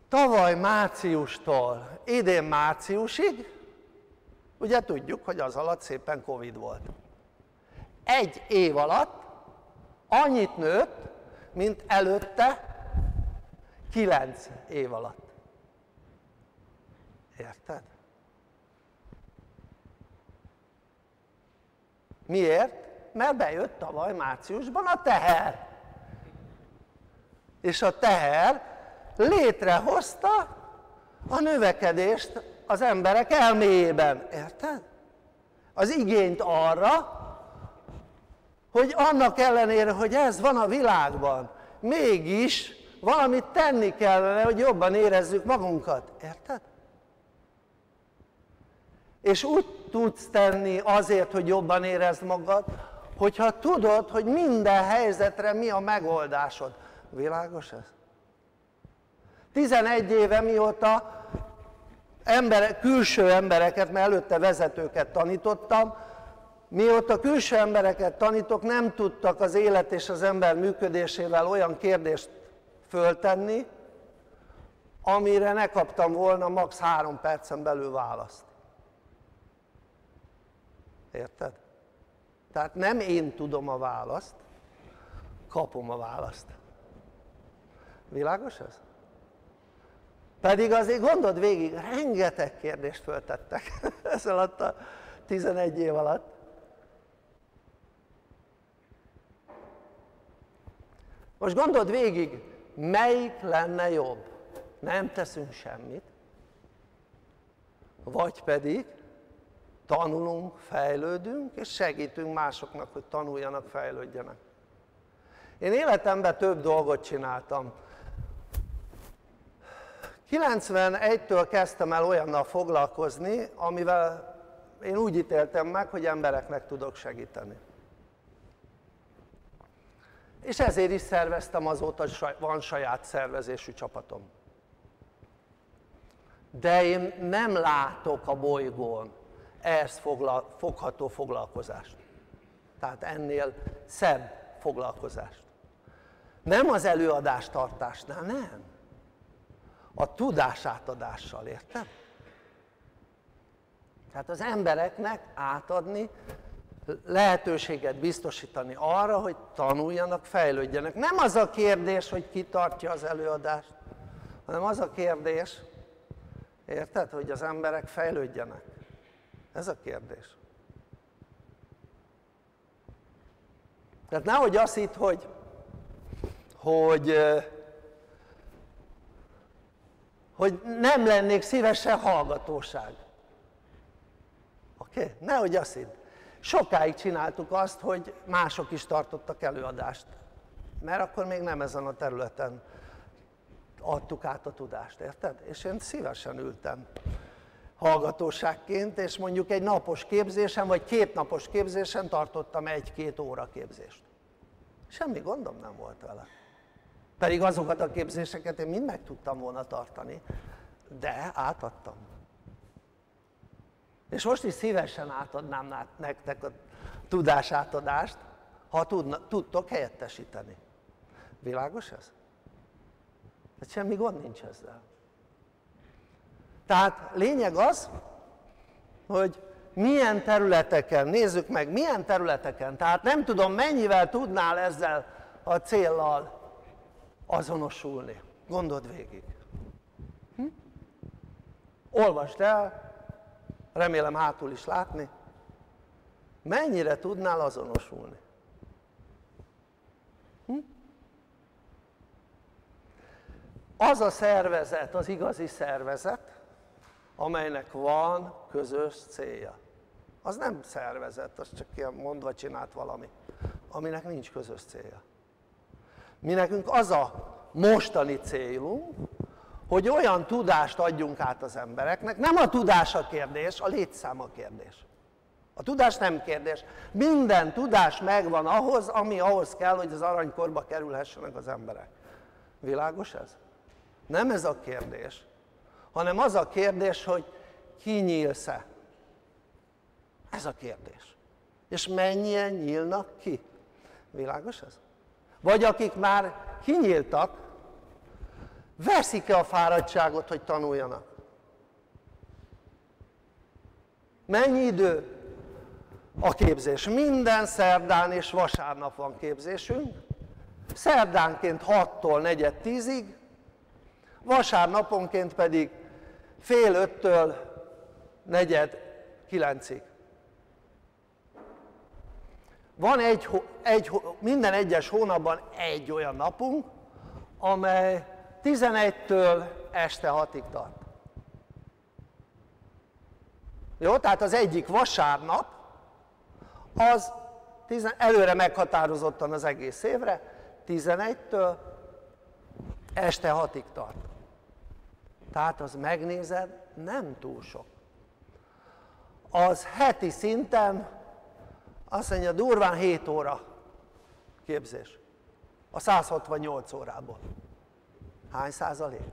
tavaly márciustól idén márciusig, ugye tudjuk, hogy az alatt szépen Covid volt. Egy év alatt annyit nőtt, mint előtte kilenc év alatt. Érted? Miért? Mert bejött tavaly márciusban a teher. És a teher létrehozta a növekedést az emberek elméjében. Érted? Az igényt arra, hogy annak ellenére, hogy ez van a világban, mégis valamit tenni kellene, hogy jobban érezzük magunkat. Érted? És úgy tudsz tenni azért, hogy jobban érezd magad, hogyha tudod, hogy minden helyzetre mi a megoldásod. Világos ez? tizenegy éve mióta emberek, külső embereket, mert előtte vezetőket tanítottam, mióta külső embereket tanítok, nem tudtak az élet és az ember működésével olyan kérdést föltenni, amire ne kaptam volna max. három percen belül választ. Érted? Tehát nem én tudom a választ, kapom a választ. Világos ez? Pedig azért gondold végig, rengeteg kérdést föltettek ez alatt a tizenegy év alatt. Most gondold végig, melyik lenne jobb? Nem teszünk semmit, vagy pedig tanulunk, fejlődünk, és segítünk másoknak, hogy tanuljanak, fejlődjenek. Én életemben több dolgot csináltam. kilencvenegytől kezdtem el olyannal foglalkozni, amivel én úgy ítéltem meg, hogy embereknek tudok segíteni. És ezért is szerveztem azóta, hogy van saját szervezésű csapatom. De én nem látok a bolygón ehhez fogla, fogható foglalkozást. Tehát ennél szebb foglalkozást. Nem az előadástartásnál, nem. A tudásátadással, érted? Tehát az embereknek átadni, lehetőséget biztosítani arra, hogy tanuljanak, fejlődjenek. Nem az a kérdés, hogy ki tartja az előadást, hanem az a kérdés, érted, hogy az emberek fejlődjenek. Ez a kérdés. Tehát nehogy azt hidd, hogy, hogy, hogy nem lennék szívesen hallgatóság. Oké? Okay? Nehogy azt hidd. Sokáig csináltuk azt, hogy mások is tartottak előadást, mert akkor még nem ezen a területen adtuk át a tudást, érted? És én szívesen ültem hallgatóságként, és mondjuk egy napos képzésen, vagy két napos képzésen tartottam egy-két óra képzést. Semmi gondom nem volt vele. Pedig azokat a képzéseket én mind meg tudtam volna tartani, de átadtam. És most is szívesen átadnám nektek a tudásátadást, ha tudna, tudtok helyettesíteni. Világos ez? De semmi gond nincs ezzel. Tehát lényeg az, hogy milyen területeken, nézzük meg, milyen területeken, tehát nem tudom, mennyivel tudnál ezzel a céllal azonosulni. Gondold végig. Hm? Olvasd el, remélem hátul is látni, mennyire tudnál azonosulni. Hm? Az a szervezet az igazi szervezet, amelynek van közös célja. Az nem szervezet, az csak ilyen mondva csinált valami, aminek nincs közös célja. Mi nekünk az a mostani célunk, hogy olyan tudást adjunk át az embereknek, nem a tudás a kérdés, a létszám a kérdés. A tudás nem kérdés. Minden tudás megvan ahhoz, ami ahhoz kell, hogy az aranykorba kerülhessenek az emberek. Világos ez? Nem ez a kérdés, hanem az a kérdés, hogy kinyílsz-e. Ez a kérdés. És mennyien nyílnak ki? Világos ez? Vagy akik már kinyíltak, veszik-e a fáradtságot, hogy tanuljanak? Mennyi idő a képzés? Minden szerdán és vasárnap van képzésünk. Szerdánként hattól negyed tízig, vasárnaponként pedig fél öttől negyed kilencig. Van egy, egy, minden egyes hónapban egy olyan napunk, amely tizenegytől este hatig tart. Jó, tehát az egyik vasárnap, az előre meghatározottan az egész évre, tizenegytől este hatig tart. Tehát az megnézed, nem túl sok. Az heti szinten azt mondja, durván hét óra képzés. A száz hatvannyolc órából. Hány százalék?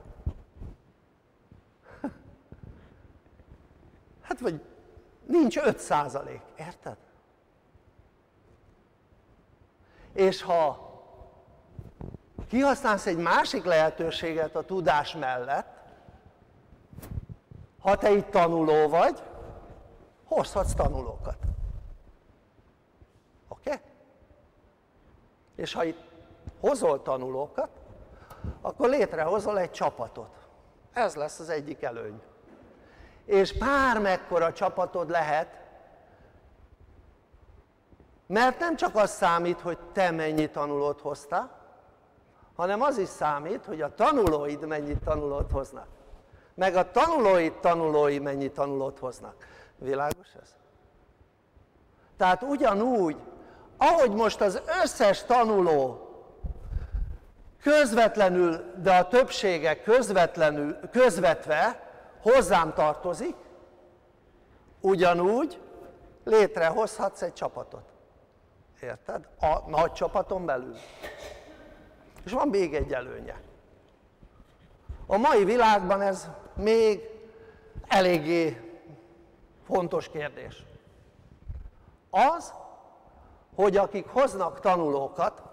Hát vagy nincs öt százalék, érted? És ha kihasználsz egy másik lehetőséget a tudás mellett, ha te itt tanuló vagy, hozhatsz tanulókat. Oké? Okay? És ha itt hozol tanulókat, akkor létrehozol egy csapatot. Ez lesz az egyik előny. És bármekkora csapatod lehet, mert nem csak az számít, hogy te mennyi tanulót hoztál, hanem az is számít, hogy a tanulóid mennyi tanulót hoznak. Meg a tanulóid tanulói mennyi tanulót hoznak. Világos ez? Tehát ugyanúgy, ahogy most az összes tanuló közvetlenül, de a többsége közvetlenül, közvetve hozzám tartozik, ugyanúgy létrehozhatsz egy csapatot. Érted? A nagy csapaton belül. És van még egy előnye. A mai világban ez még eléggé fontos kérdés. Az, hogy akik hoznak tanulókat,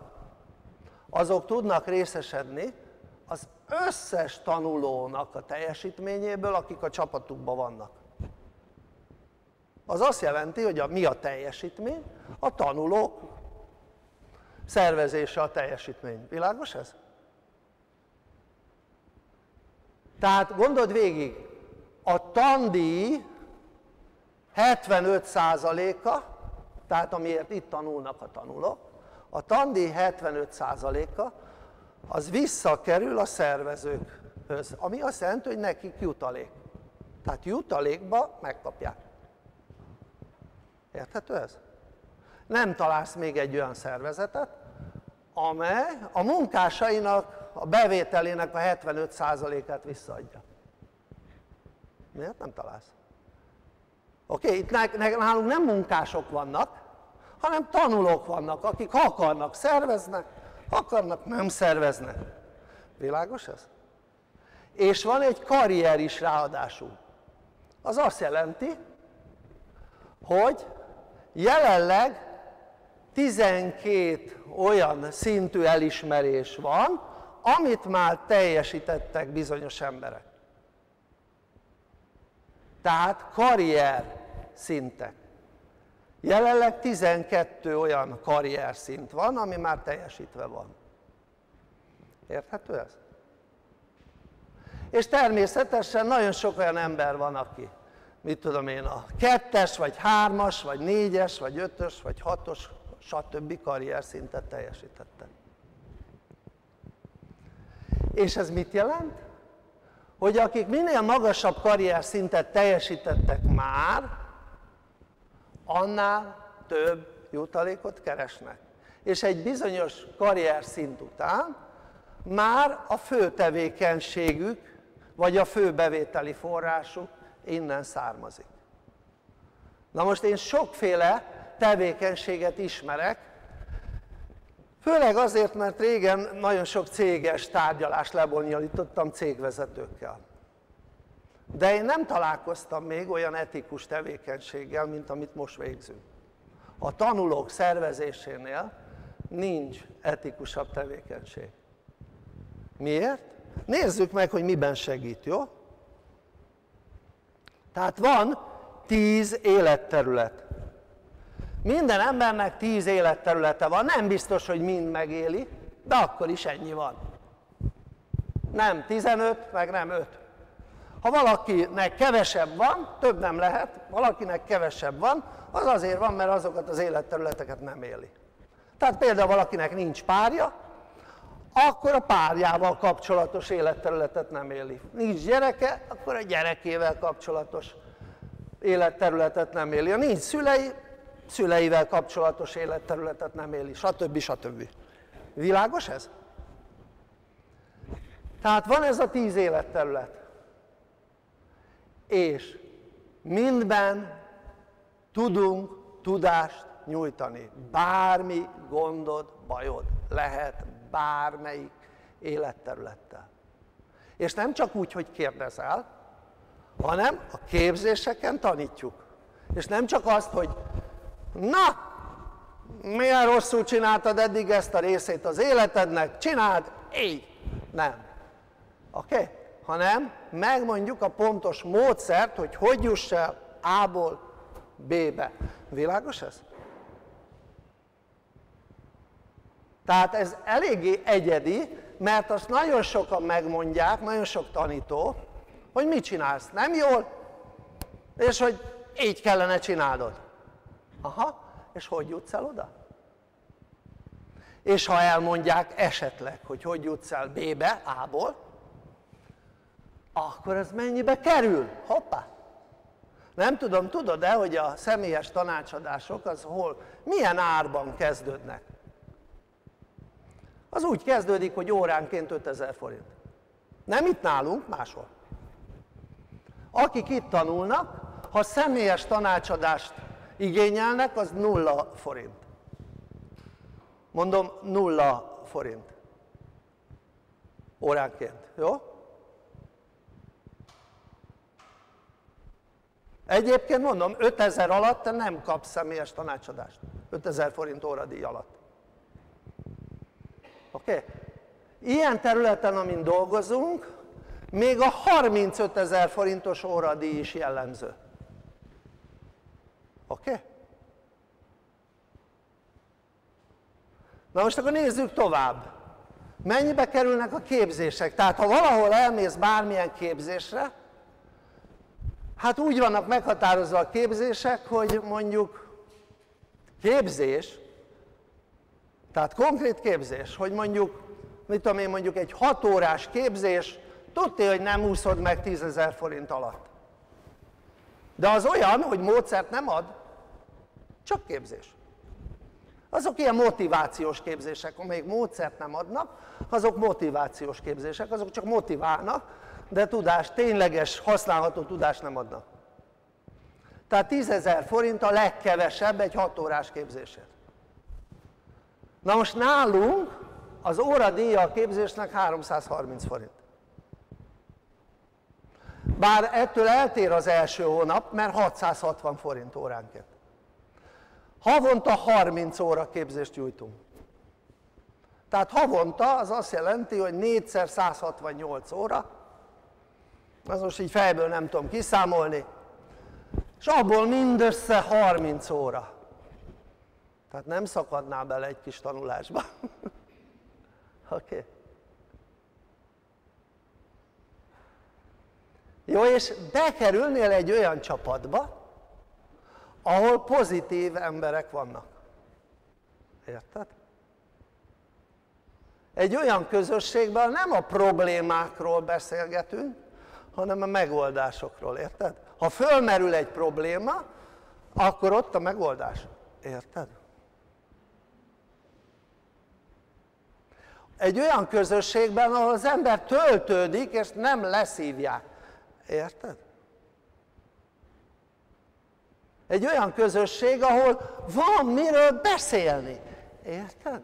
azok tudnak részesedni az összes tanulónak a teljesítményéből, akik a csapatukban vannak. Az azt jelenti, hogy a, mi a teljesítmény? A tanulók szervezése a teljesítmény. Világos ez? Tehát gondold végig, a tandíj hetvenöt százaléka, tehát amiért itt tanulnak a tanulók, a tandíj hetvenöt százaléka az visszakerül a szervezőkhöz, ami azt jelenti, hogy nekik jutalék. Tehát jutalékba megkapják. Érthető ez? Nem találsz még egy olyan szervezetet, amely a munkásainak, a bevételének a hetvenöt százalékát visszaadja. Miért nem találsz? Oké, okay, itt nálunk nem munkások vannak, hanem tanulók vannak, akik ha akarnak szerveznek, ha akarnak nem szerveznek. Világos ez? És van egy karrier is ráadásul. Az azt jelenti, hogy jelenleg tizenkét olyan szintű elismerés van, amit már teljesítettek bizonyos emberek. Tehát karrier szintek. Jelenleg tizenkét olyan karrier szint van, ami már teljesítve van. Érthető ez? És természetesen nagyon sok olyan ember van, aki, mit tudom én, a kettes, vagy hármas, vagy négyes, vagy ötös, vagy hatos, stb. Karrier szintet teljesítette. És ez mit jelent? Hogy akik minél magasabb karrier szintet teljesítettek már, annál több jutalékot keresnek. És egy bizonyos karrier szint után már a fő tevékenységük, vagy a fő bevételi forrásuk innen származik. Na most én sokféle tevékenységet ismerek, főleg azért, mert régen nagyon sok céges tárgyalást lebonyolítottam cégvezetőkkel. De én nem találkoztam még olyan etikus tevékenységgel, mint amit most végzünk. A tanulók szervezésénél nincs etikusabb tevékenység. Miért? Nézzük meg, hogy miben segít, jó? Tehát van tíz életterület. Minden embernek tíz életterülete van, nem biztos, hogy mind megéli, de akkor is ennyi van. Nem tizenöt, meg nem öt. Ha valakinek kevesebb van, több nem lehet, valakinek kevesebb van, az azért van, mert azokat az életterületeket nem éli. Tehát például valakinek nincs párja, akkor a párjával kapcsolatos életterületet nem éli. Nincs gyereke, akkor a gyerekével kapcsolatos életterületet nem éli. Ha nincs szülei, szüleivel kapcsolatos életterületet nem éli, stb. stb. Világos ez? Tehát van ez a tíz életterület. És mindben tudunk tudást nyújtani. Bármi gondod, bajod lehet bármelyik életterülettel. És nem csak úgy, hogy kérdezel, hanem a képzéseken tanítjuk. És nem csak azt, hogy na, milyen rosszul csináltad eddig ezt a részét az életednek, csináld így. Nem. Oké? Okay? Hanem megmondjuk a pontos módszert, hogy hogy juss el A-ból B-be. Világos ez? Tehát ez eléggé egyedi, mert azt nagyon sokan megmondják, nagyon sok tanító, hogy mit csinálsz nem jól, és hogy így kellene csinálnod. Aha, és hogy jutsz el oda? És ha elmondják esetleg, hogy hogy jutsz el B-be, A-ból, akkor ez mennyibe kerül? Hoppá! Nem tudom, tudod-e, hogy a személyes tanácsadások az hol, milyen árban kezdődnek? Az úgy kezdődik, hogy óránként ötezer forint. Nem itt nálunk, máshol. Akik itt tanulnak, ha személyes tanácsadást igényelnek, az nulla forint. Mondom, nulla forint. Óránként, jó? Egyébként mondom, ötezer alatt te nem kapsz személyes tanácsadást. ötezer forint óradíj alatt. Oké? Okay? Ilyen területen, amin dolgozunk, még a harmincötezer forintos óradíj is jellemző. Oké? Okay? Na most akkor nézzük tovább. Mennyibe kerülnek a képzések? Tehát ha valahol elmész bármilyen képzésre, hát úgy vannak meghatározva a képzések, hogy mondjuk képzés, tehát konkrét képzés, hogy mondjuk, mit tudom én, mondjuk egy hat órás képzés, tudtél, hogy nem úszod meg tízezer forint alatt. De az olyan, hogy módszert nem ad, csak képzés. Azok ilyen motivációs képzések, amelyik módszert nem adnak, azok motivációs képzések, azok csak motiválnak, de tudást, tényleges, használható tudást nem adnak. Tehát tízezer forint a legkevesebb egy hat órás képzésért. Na most nálunk az óradíja a képzésnek háromszázharminc forint. Bár ettől eltér az első hónap, mert hatszázhatvan forint óránként. Havonta harminc óra képzést nyújtunk. Tehát havonta az azt jelenti, hogy négyszer száz hatvannyolc óra, az most így fejből nem tudom kiszámolni, és abból mindössze harminc óra. Tehát nem szakadnál bele egy kis tanulásba. Oké. Okay. Jó, és bekerülnél egy olyan csapatba, ahol pozitív emberek vannak. Érted? Egy olyan közösségben nem a problémákról beszélgetünk, hanem a megoldásokról, érted? Ha fölmerül egy probléma, akkor ott a megoldás, érted? Egy olyan közösségben, ahol az ember töltődik és nem leszívják, érted? Egy olyan közösség, ahol van miről beszélni, érted?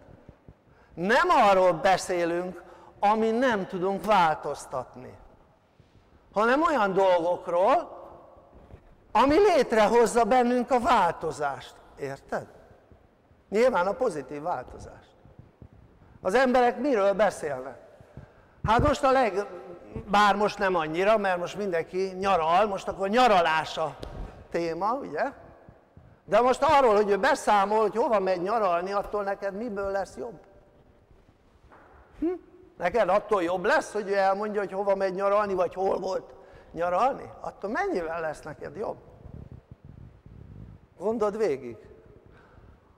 Nem arról beszélünk, ami nem tudunk változtatni, hanem olyan dolgokról, ami létrehozza bennünk a változást, érted? Nyilván a pozitív változást. Az emberek miről beszélnek? Hát most a leg... bár most nem annyira, mert most mindenki nyaral, most akkor nyaralása téma, ugye? De most arról, hogy ő beszámol, hogy hova megy nyaralni, attól neked miből lesz jobb? Hm? Neked attól jobb lesz, hogy ő elmondja, hogy hova megy nyaralni, vagy hol volt nyaralni? Attól mennyivel lesz neked jobb? Gondold végig.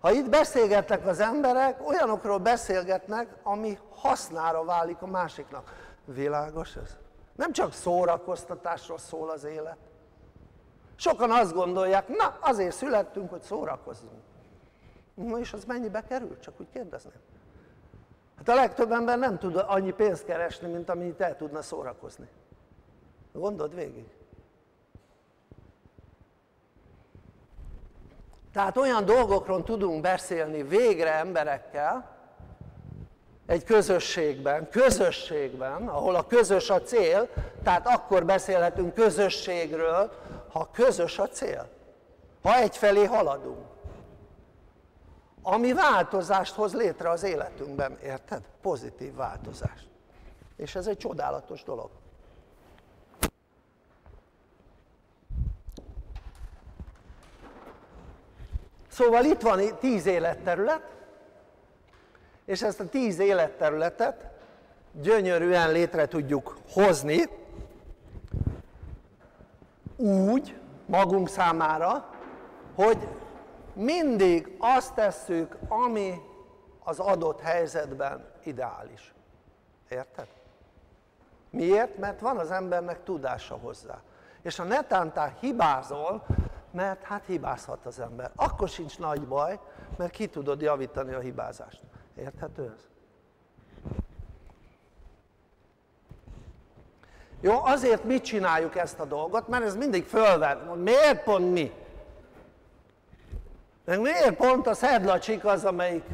Ha itt beszélgetnek az emberek, olyanokról beszélgetnek, ami hasznára válik a másiknak. Világos ez? Nem csak szórakoztatásról szól az élet. Sokan azt gondolják, na azért születtünk, hogy szórakozzunk. Na és az mennyibe kerül? Csak úgy kérdezném. Hát a legtöbb ember nem tud annyi pénzt keresni, mint amit el tudna szórakozni. Gondold végig. Tehát olyan dolgokról tudunk beszélni végre emberekkel, egy közösségben, közösségben, ahol a közös a cél, tehát akkor beszélhetünk közösségről, ha közös a cél, ha egyfelé haladunk. Ami változást hoz létre az életünkben, érted? Pozitív változást. És ez egy csodálatos dolog. Szóval itt van tíz életterület, és ezt a tíz életterületet gyönyörűen létre tudjuk hozni úgy magunk számára, hogy mindig azt tesszük, ami az adott helyzetben ideális. Érted? Miért? Mert van az embernek tudása hozzá. És ha netántán hibázol, mert hát hibázhat az ember. Akkor sincs nagy baj, mert ki tudod javítani a hibázást. Érthető ez? Jó, azért mi csináljuk ezt a dolgot, mert ez mindig fölvet. Miért pont mi? Meg miért pont a Szedlacsik az, amelyik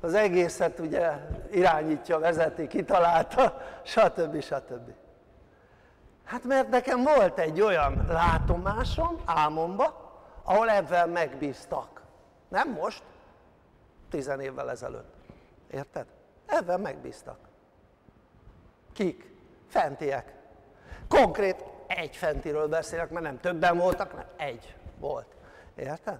az egészet ugye irányítja, vezeti, kitalálta, stb. Stb. Hát mert nekem volt egy olyan látomásom álmomba, ahol ebben megbíztak. Nem most. Tizen évvel ezelőtt. Érted? Ebben megbíztak. Kik? Fentiek. Konkrét egy fentiről beszélek, mert nem többen voltak, nem egy volt. Érted?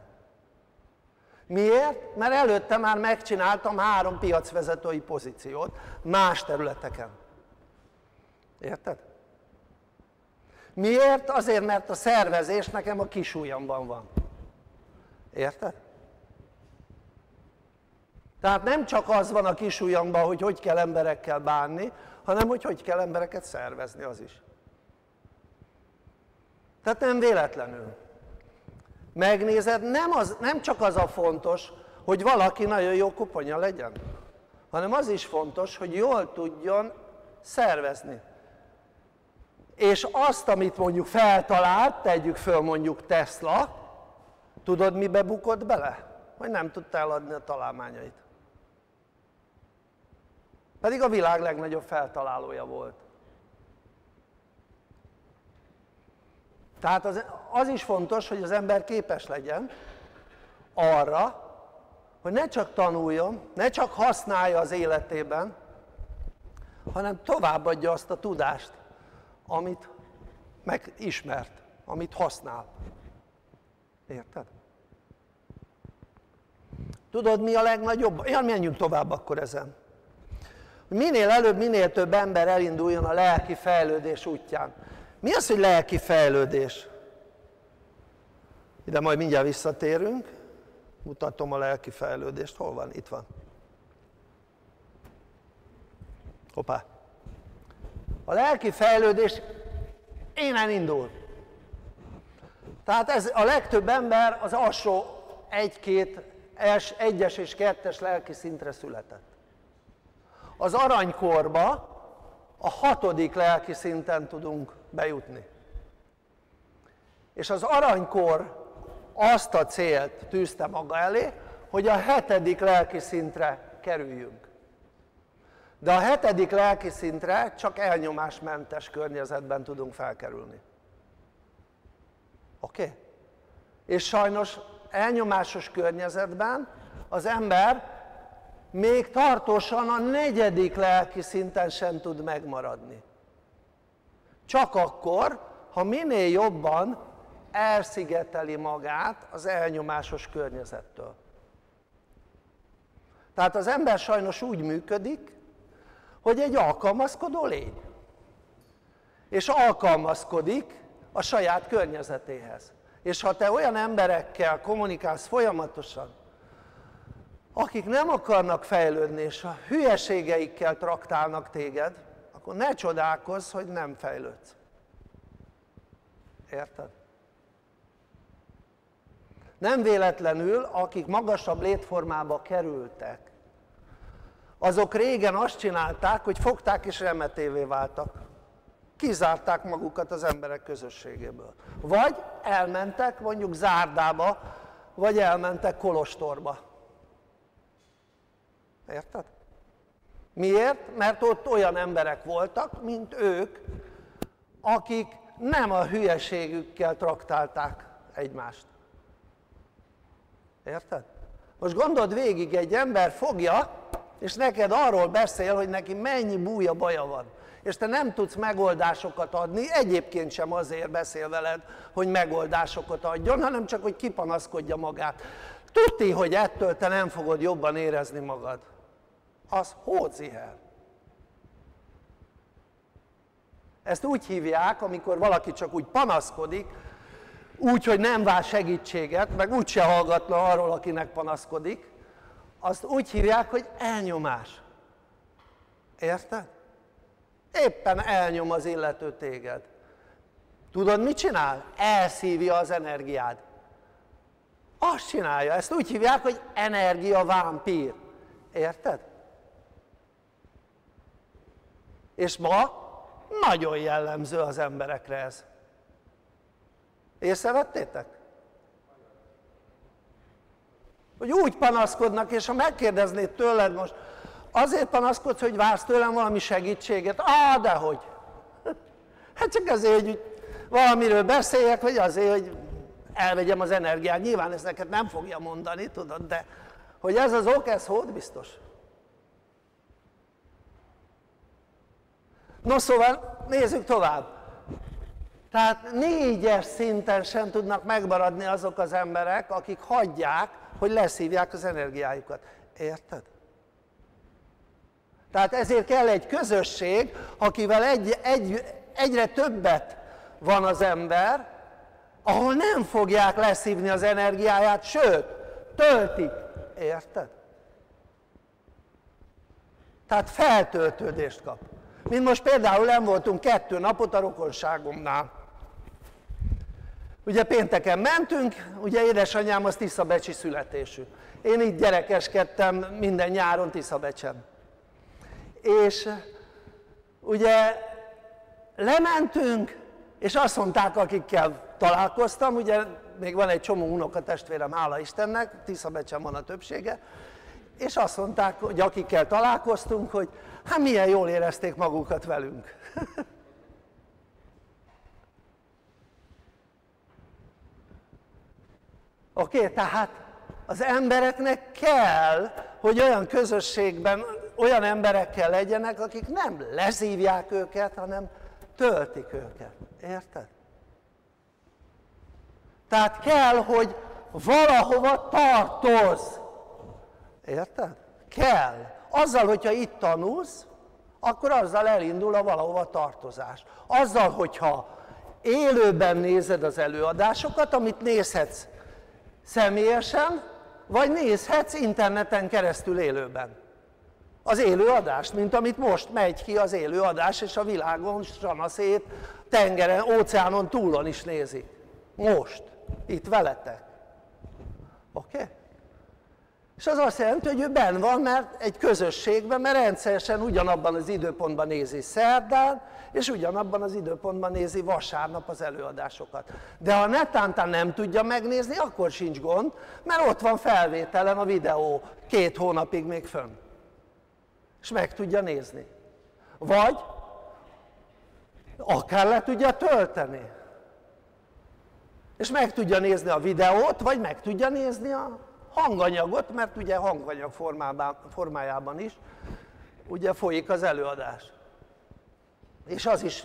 Miért? Mert előtte már megcsináltam három piacvezetői pozíciót más területeken. Érted? Miért? Azért, mert a szervezés nekem a kis ujjamban van. Érted? Tehát nem csak az van a kis ujjamban, hogy hogy kell emberekkel bánni, hanem hogy hogy kell embereket szervezni, az is. Tehát nem véletlenül. Megnézed, nem, az, nem csak az a fontos, hogy valaki nagyon jó kuponya legyen, hanem az is fontos, hogy jól tudjon szervezni. És azt, amit mondjuk feltalált, tegyük föl mondjuk Tesla, tudod mibe bukott bele? Hogy nem tudta eladni a találmányait. Pedig a világ legnagyobb feltalálója volt. Tehát az, az is fontos, hogy az ember képes legyen arra, hogy ne csak tanuljon, ne csak használja az életében, hanem továbbadja azt a tudást, amit megismert, amit használ. Érted? Tudod, mi a legnagyobb? Ja, menjünk tovább akkor ezen. Minél előbb, minél több ember elinduljon a lelki fejlődés útján. Mi az, hogy lelki fejlődés? Ide majd mindjárt visszatérünk. Mutatom a lelki fejlődést. Hol van? Itt van. Hoppá. A lelki fejlődés innen indul. Tehát ez a legtöbb ember az alsó egy-két, egyes és kettes lelki szintre született. Az aranykorba a hatodik lelki szinten tudunk bejutni. És az aranykor azt a célt tűzte maga elé, hogy a hetedik lelki szintre kerüljünk. De a hetedik lelki szintre csak elnyomásmentes környezetben tudunk felkerülni. Oké? Okay? És sajnos elnyomásos környezetben az ember még tartósan a negyedik lelki szinten sem tud megmaradni. Csak akkor, ha minél jobban elszigeteli magát az elnyomásos környezettől. Tehát az ember sajnos úgy működik, hogy egy alkalmazkodó lény. És alkalmazkodik a saját környezetéhez. És ha te olyan emberekkel kommunikálsz folyamatosan, akik nem akarnak fejlődni, és a hülyeségeikkel traktálnak téged, akkor ne csodálkozz, hogy nem fejlődsz. Érted? Nem véletlenül, akik magasabb létformába kerültek, azok régen azt csinálták, hogy fogták és remetévé váltak. Kizárták magukat az emberek közösségéből. Vagy elmentek mondjuk zárdába, vagy elmentek kolostorba. Érted? Miért? Mert ott olyan emberek voltak, mint ők, akik nem a hülyeségükkel traktálták egymást. Érted? Most gondold végig, egy ember fogja, és neked arról beszél, hogy neki mennyi búja baja van. És te nem tudsz megoldásokat adni, egyébként sem azért beszél veled, hogy megoldásokat adjon, hanem csak, hogy kipanaszkodja magát. Tudti, hogy ettől te nem fogod jobban érezni magad. Az hócihel. Ezt úgy hívják, amikor valaki csak úgy panaszkodik, úgy, hogy nem vár segítséget, meg úgy se hallgatna arról, akinek panaszkodik, azt úgy hívják, hogy elnyomás. Érted? Éppen elnyom az illető téged. Tudod, mit csinál? Elszívja az energiád. Azt csinálja, ezt úgy hívják, hogy energiavámpír. Érted? És ma nagyon jellemző az emberekre ez. Észrevettétek? Hogy úgy panaszkodnak, és ha megkérdeznéd tőled most, azért panaszkodsz, hogy vársz tőlem valami segítséget? Á, dehogy! Hát csak azért, hogy valamiről beszéljek, vagy azért, hogy elvegyem az energiát. Nyilván ezt neked nem fogja mondani, tudod, de hogy ez az ok, ez hód biztos. No szóval, nézzük tovább. Tehát négyes szinten sem tudnak megmaradni azok az emberek, akik hagyják, hogy leszívják az energiájukat. Érted? Tehát ezért kell egy közösség, akivel egy, egy, egyre többet van az ember, ahol nem fogják leszívni az energiáját, sőt, töltik. Érted? Tehát feltöltődést kap. Mint most például nem voltunk kettő napot a rokonságomnál. Ugye pénteken mentünk, ugye édesanyám az tiszabecsi születésű. Én itt gyerekeskedtem minden nyáron Tiszabecsen. És ugye lementünk, és azt mondták, akikkel találkoztam, ugye még van egy csomó unokatestvérem, hála Istennek, Tiszabecsen van a többsége, és azt mondták, hogy akikkel találkoztunk, hogy hát milyen jól érezték magukat velünk. Oké, okay, tehát Az embereknek kell, hogy olyan közösségben olyan emberekkel legyenek, akik nem leszívják őket, hanem töltik őket. Érted? Tehát kell, hogy valahova tartozz. Érted? Kell. Azzal, hogyha itt tanulsz, akkor azzal elindul a valahova tartozás. Azzal, hogyha élőben nézed az előadásokat, amit nézhetsz személyesen, vagy nézhetsz interneten keresztül élőben. Az élőadást, mint amit most megy ki az élőadás, és a világon stranaszét, tengeren, óceánon túlon is nézik. Most, itt veletek. Oké? Okay? És az azt jelenti, hogy ő benn van, mert egy közösségben, mert rendszeresen ugyanabban az időpontban nézi szerdán, és ugyanabban az időpontban nézi vasárnap az előadásokat. De ha netántán nem tudja megnézni, akkor sincs gond, mert ott van felvételen a videó két hónapig még fönn. És meg tudja nézni. Vagy akár le tudja tölteni. És meg tudja nézni a videót, vagy meg tudja nézni a hanganyagot, mert ugye hanganyag formában, formájában is ugye folyik az előadás. És az is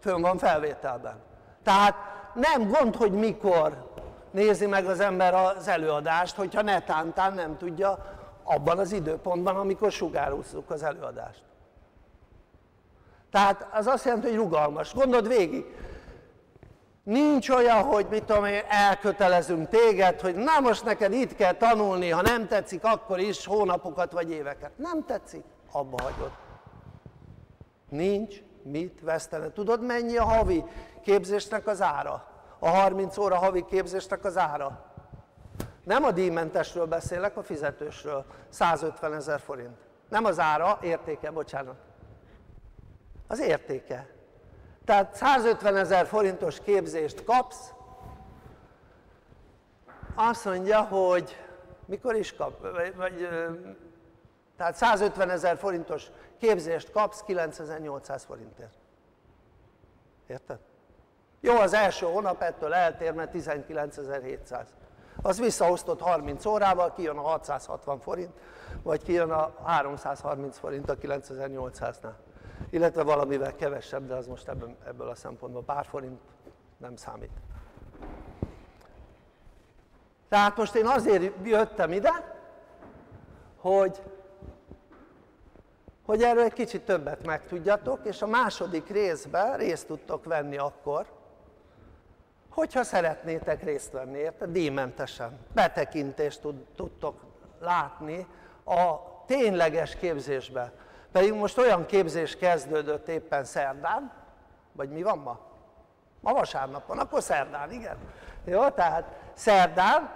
fönn van felvételben. Tehát nem gond, hogy mikor nézi meg az ember az előadást, hogyha netántán nem tudja abban az időpontban, amikor sugározzuk az előadást. Tehát az azt jelenti, hogy rugalmas. Gondold végig. Nincs olyan, hogy mit tudom én, elkötelezünk téged, hogy na most neked itt kell tanulni, ha nem tetszik, akkor is hónapokat vagy éveket. Nem tetszik, abba hagyod. Nincs mit veszteni. Tudod, mennyi a havi képzésnek az ára? A harminc óra havi képzésnek az ára? Nem a díjmentesről beszélek, a fizetősről. százötven ezer forint. Nem az ára, értéke, bocsánat. Az értéke. Tehát százötven ezer forintos képzést kapsz, azt mondja, hogy mikor is kap, vagy, vagy, tehát százötven ezer forintos képzést kapsz kilencezer-nyolcszáz forintért. Érted? Jó, az első hónap ettől eltér, mert tizenkilencezer-hétszáz. Az visszaosztott harminc órával, kijön a hatszázhatvan forint, vagy kijön a háromszázharminc forint a kilencezer-nyolcszáznál. Illetve valamivel kevesebb, de az most ebből, ebből a szempontból pár forint nem számít. Tehát most én azért jöttem ide, hogy, hogy erről egy kicsit többet megtudjatok, és a második részben részt tudtok venni akkor, hogyha szeretnétek részt venni, érted? Díjmentesen. Betekintést tudtok látni a tényleges képzésbe. Pedig most olyan képzés kezdődött éppen szerdán, vagy mi van ma? Ma vasárnap van, akkor szerdán, igen. Jó, tehát szerdán,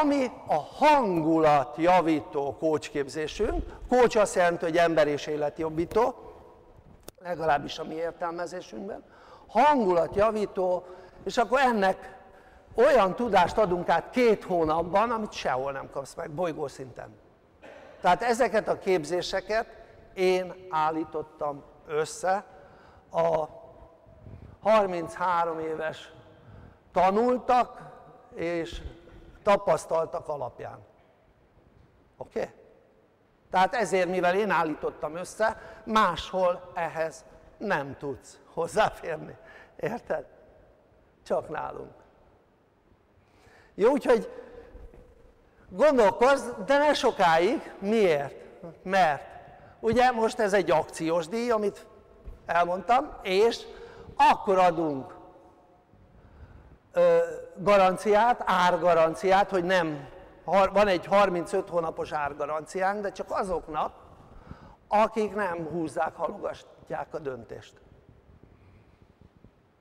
ami a hangulatjavító coachképzésünk. Coach azt jelenti, hogy ember és életjobbító, legalábbis a mi értelmezésünkben. Hangulatjavító, és akkor ennek olyan tudást adunk át két hónapban, amit sehol nem kapsz meg, bolygószinten. Tehát ezeket a képzéseket én állítottam össze a harminchárom éves tanultak és tapasztaltak alapján. Oké? Okay? Tehát ezért, mivel én állítottam össze, máshol ehhez nem tudsz hozzáférni. Érted? Csak nálunk. Jó, úgyhogy gondolkozz, de ne sokáig. Miért? Mert ugye most ez egy akciós díj, amit elmondtam, és akkor adunk ö, garanciát, árgaranciát, hogy nem, van egy harmincöt hónapos árgaranciánk, de csak azoknak, akik nem húzzák, halogatják a döntést.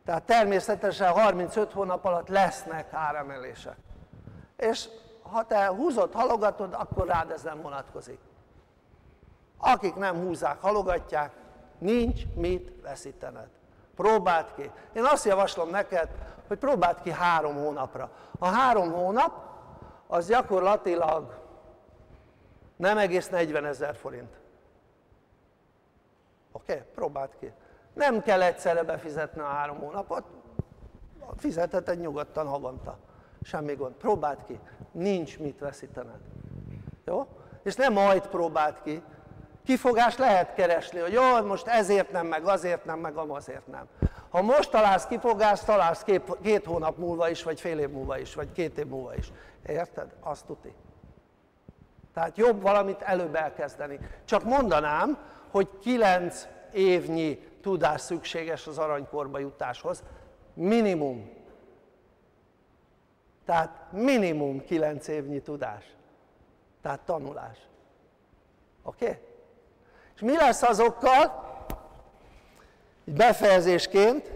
Tehát természetesen harmincöt hónap alatt lesznek áremelések. És ha te húzod, halogatod, akkor rád ez nem vonatkozik. Akik nem húzzák, halogatják, nincs mit veszítened. Próbáld ki. Én azt javaslom neked, hogy próbáld ki három hónapra. A három hónap az gyakorlatilag nem egész negyvenezer forint. Oké? Okay? Próbáld ki. Nem kell egyszerre befizetni a három hónapot, fizetheted nyugodtan havonta. semmi gond, próbáld ki, nincs mit veszítened. Jó? És nem majd próbáld ki, kifogást lehet keresni, hogy jó, most ezért nem, meg azért nem, meg amazért nem. Ha most találsz kifogást, találsz két, két hónap múlva is, vagy fél év múlva is, vagy két év múlva is. Érted? Azt tuti. Tehát jobb valamit előbb elkezdeni. Csak mondanám, hogy kilenc évnyi tudás szükséges az aranykorba jutáshoz. Minimum. Tehát minimum kilenc évnyi tudás. Tehát tanulás. Oké? Okay? És mi lesz azokkal, így befejezésként,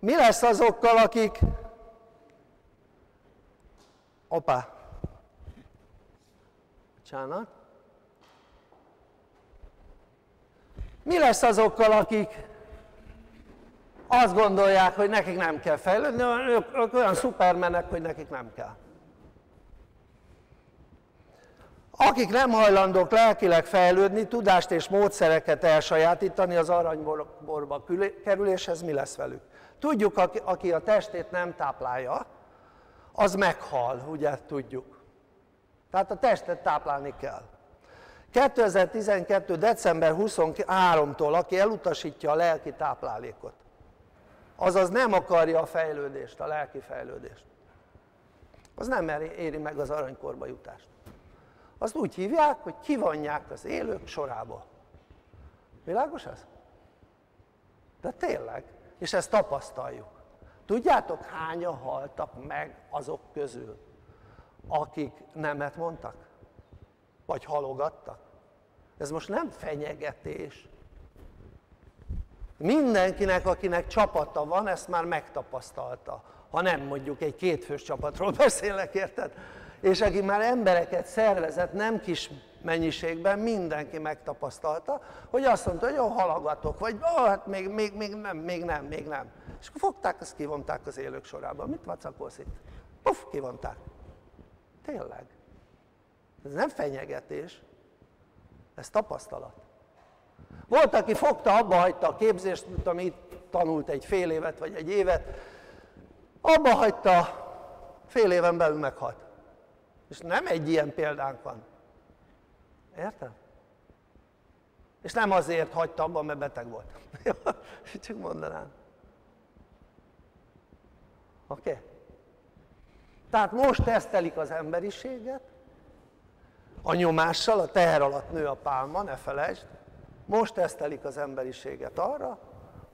mi lesz azokkal, akik... Opá! Bocsánat. Mi lesz azokkal, akik azt gondolják, hogy nekik nem kell fejlődni, ők, ők olyan szupermenek, hogy nekik nem kell. Akik nem hajlandók lelkileg fejlődni, tudást és módszereket elsajátítani az aranyborba kerüléshez, mi lesz velük? Tudjuk, aki a testét nem táplálja, az meghal, ugye tudjuk. Tehát a testet táplálni kell. kétezer-tizenkettő december huszonharmadikától, aki elutasítja a lelki táplálékot, azaz nem akarja a fejlődést, a lelki fejlődést, az nem éri meg az aranykorba jutást. Azt úgy hívják, hogy kivonják az élők sorába. Világos ez? De tényleg, és ezt tapasztaljuk. Tudjátok, hányan haltak meg azok közül, akik nemet mondtak? Vagy halogattak? Ez most nem fenyegetés. Mindenkinek, akinek csapata van, ezt már megtapasztalta. Ha nem mondjuk egy kétfős csapatról beszélek, érted? És aki már embereket szervezett, nem kis mennyiségben, mindenki megtapasztalta, hogy azt mondta, hogy jó, halogatok, vagy ó, hát még, még, még nem, még nem, még nem. És akkor fogták, azt kivonták az élők sorában. Mit vacakolsz itt? Puff, kivonták. Tényleg. Ez nem fenyegetés, ez tapasztalat. Volt, aki fogta, abba hagyta a képzést, amit tanult egy fél évet, vagy egy évet, abba hagyta, fél éven belül meghalt. És nem egy ilyen példánk van. Érted? És nem azért hagyta abban, mert beteg volt. Csak mondanám. Oké? Okay. Tehát most tesztelik az emberiséget, a nyomással, a teher alatt nő a pálma, ne felejtsd, most tesztelik az emberiséget arra,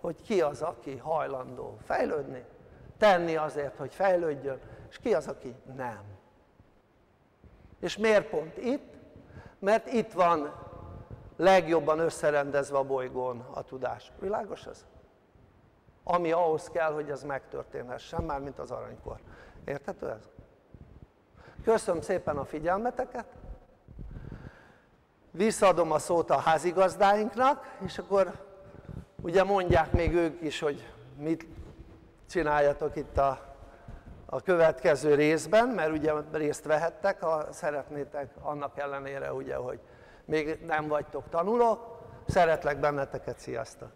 hogy ki az, aki hajlandó fejlődni, tenni azért, hogy fejlődjön, és ki az, aki nem. És miért pont itt? Mert itt van legjobban összerendezve a bolygón a tudás. Világos ez? Ami ahhoz kell, hogy ez megtörténhessen, mármint az aranykor. Érthető ez? Köszönöm szépen a figyelmeteket, visszaadom a szót a házigazdáinknak, és akkor ugye mondják még ők is, hogy mit csináljatok itt a a következő részben, mert ugye részt vehettek, ha szeretnétek, annak ellenére ugye, hogy még nem vagytok tanulók. Szeretlek benneteket, sziasztok!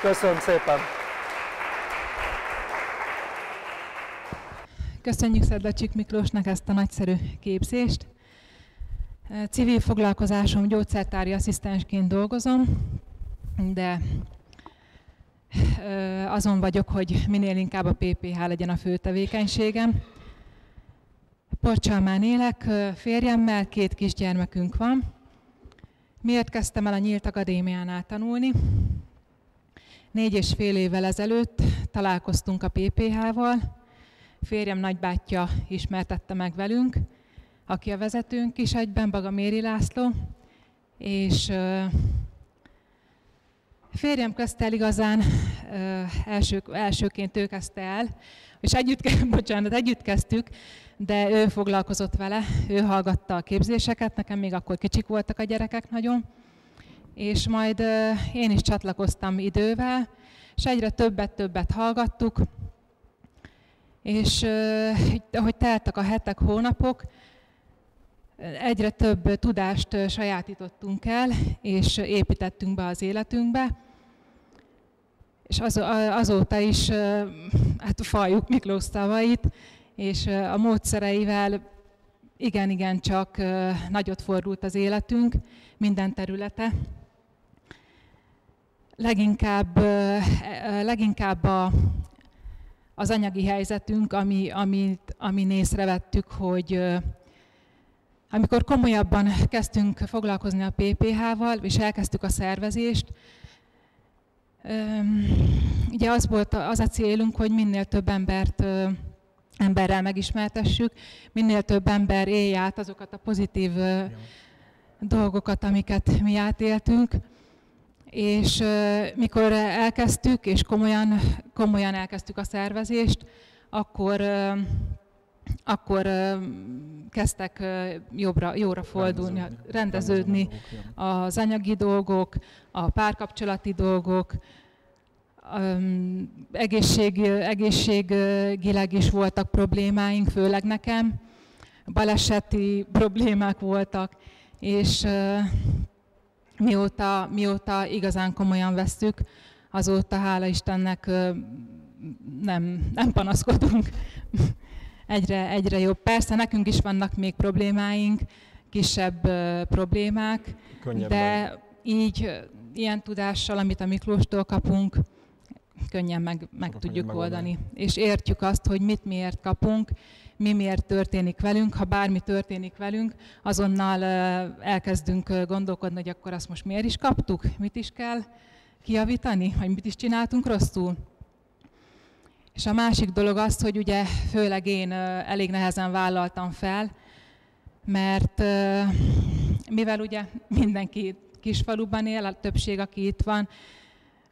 Köszönöm szépen! Köszönjük Szedlacsik Miklósnak ezt a nagyszerű képzést. Civil foglalkozásom gyógyszertári asszisztensként dolgozom, de azon vagyok, hogy minél inkább a pé pé há legyen a fő tevékenységem. Porcsalmán élek, férjemmel, két kisgyermekünk van. Miért kezdtem el a Nyílt Akadémiánál tanulni? Négy és fél évvel ezelőtt találkoztunk a pé pé há-val, férjem nagybátyja ismertette meg velünk, aki a vezetőnk is egyben, Bagaméri László, és férjem kezdte el igazán, első, elsőként ő kezdte el, és együtt, bocsánat, együtt kezdtük, de ő foglalkozott vele, ő hallgatta a képzéseket, nekem még akkor kicsik voltak a gyerekek nagyon, és majd én is csatlakoztam idővel, és egyre többet-többet hallgattuk, és ahogy teltek a hetek, hónapok, Egyre több tudást sajátítottunk el, és építettünk be az életünkbe, és azóta is hát faljuk Miklós szavait, és a módszereivel igen-igen csak nagyot fordult az életünk, minden területe. Leginkább, leginkább a, az anyagi helyzetünk, ami, amit, amin észrevettük, hogy amikor komolyabban kezdtünk foglalkozni a pé pé há-val, és elkezdtük a szervezést, ugye az volt az a célunk, hogy minél több embert, emberrel megismertessük, minél több ember élj át azokat a pozitív dolgokat, amiket mi átéltünk. És mikor elkezdtük, és komolyan, komolyan elkezdtük a szervezést, akkor, akkor kezdtek jobbra, jóra fordulni, rendeződni, rendeződni az anyagi dolgok, a párkapcsolati dolgok, egészség, egészségileg is voltak problémáink, főleg nekem, baleseti problémák voltak, és mióta, mióta igazán komolyan vesszük, azóta hála Istennek nem, nem panaszkodunk. Egyre, egyre jobb. Persze nekünk is vannak még problémáink, kisebb uh, problémák, könnyebben. De így ilyen tudással, amit a Miklóstól kapunk, könnyen meg, meg tudjuk megoldani. oldani. És értjük azt, hogy mit miért kapunk, mi miért történik velünk. Ha bármi történik velünk, azonnal uh, elkezdünk uh, gondolkodni, hogy akkor azt most miért is kaptuk, mit is kell kijavítani, vagy mit is csináltunk rosszul. És a másik dolog az, hogy ugye főleg én elég nehezen vállaltam fel, mert mivel ugye mindenki kisfaluban él, a többség, aki itt van,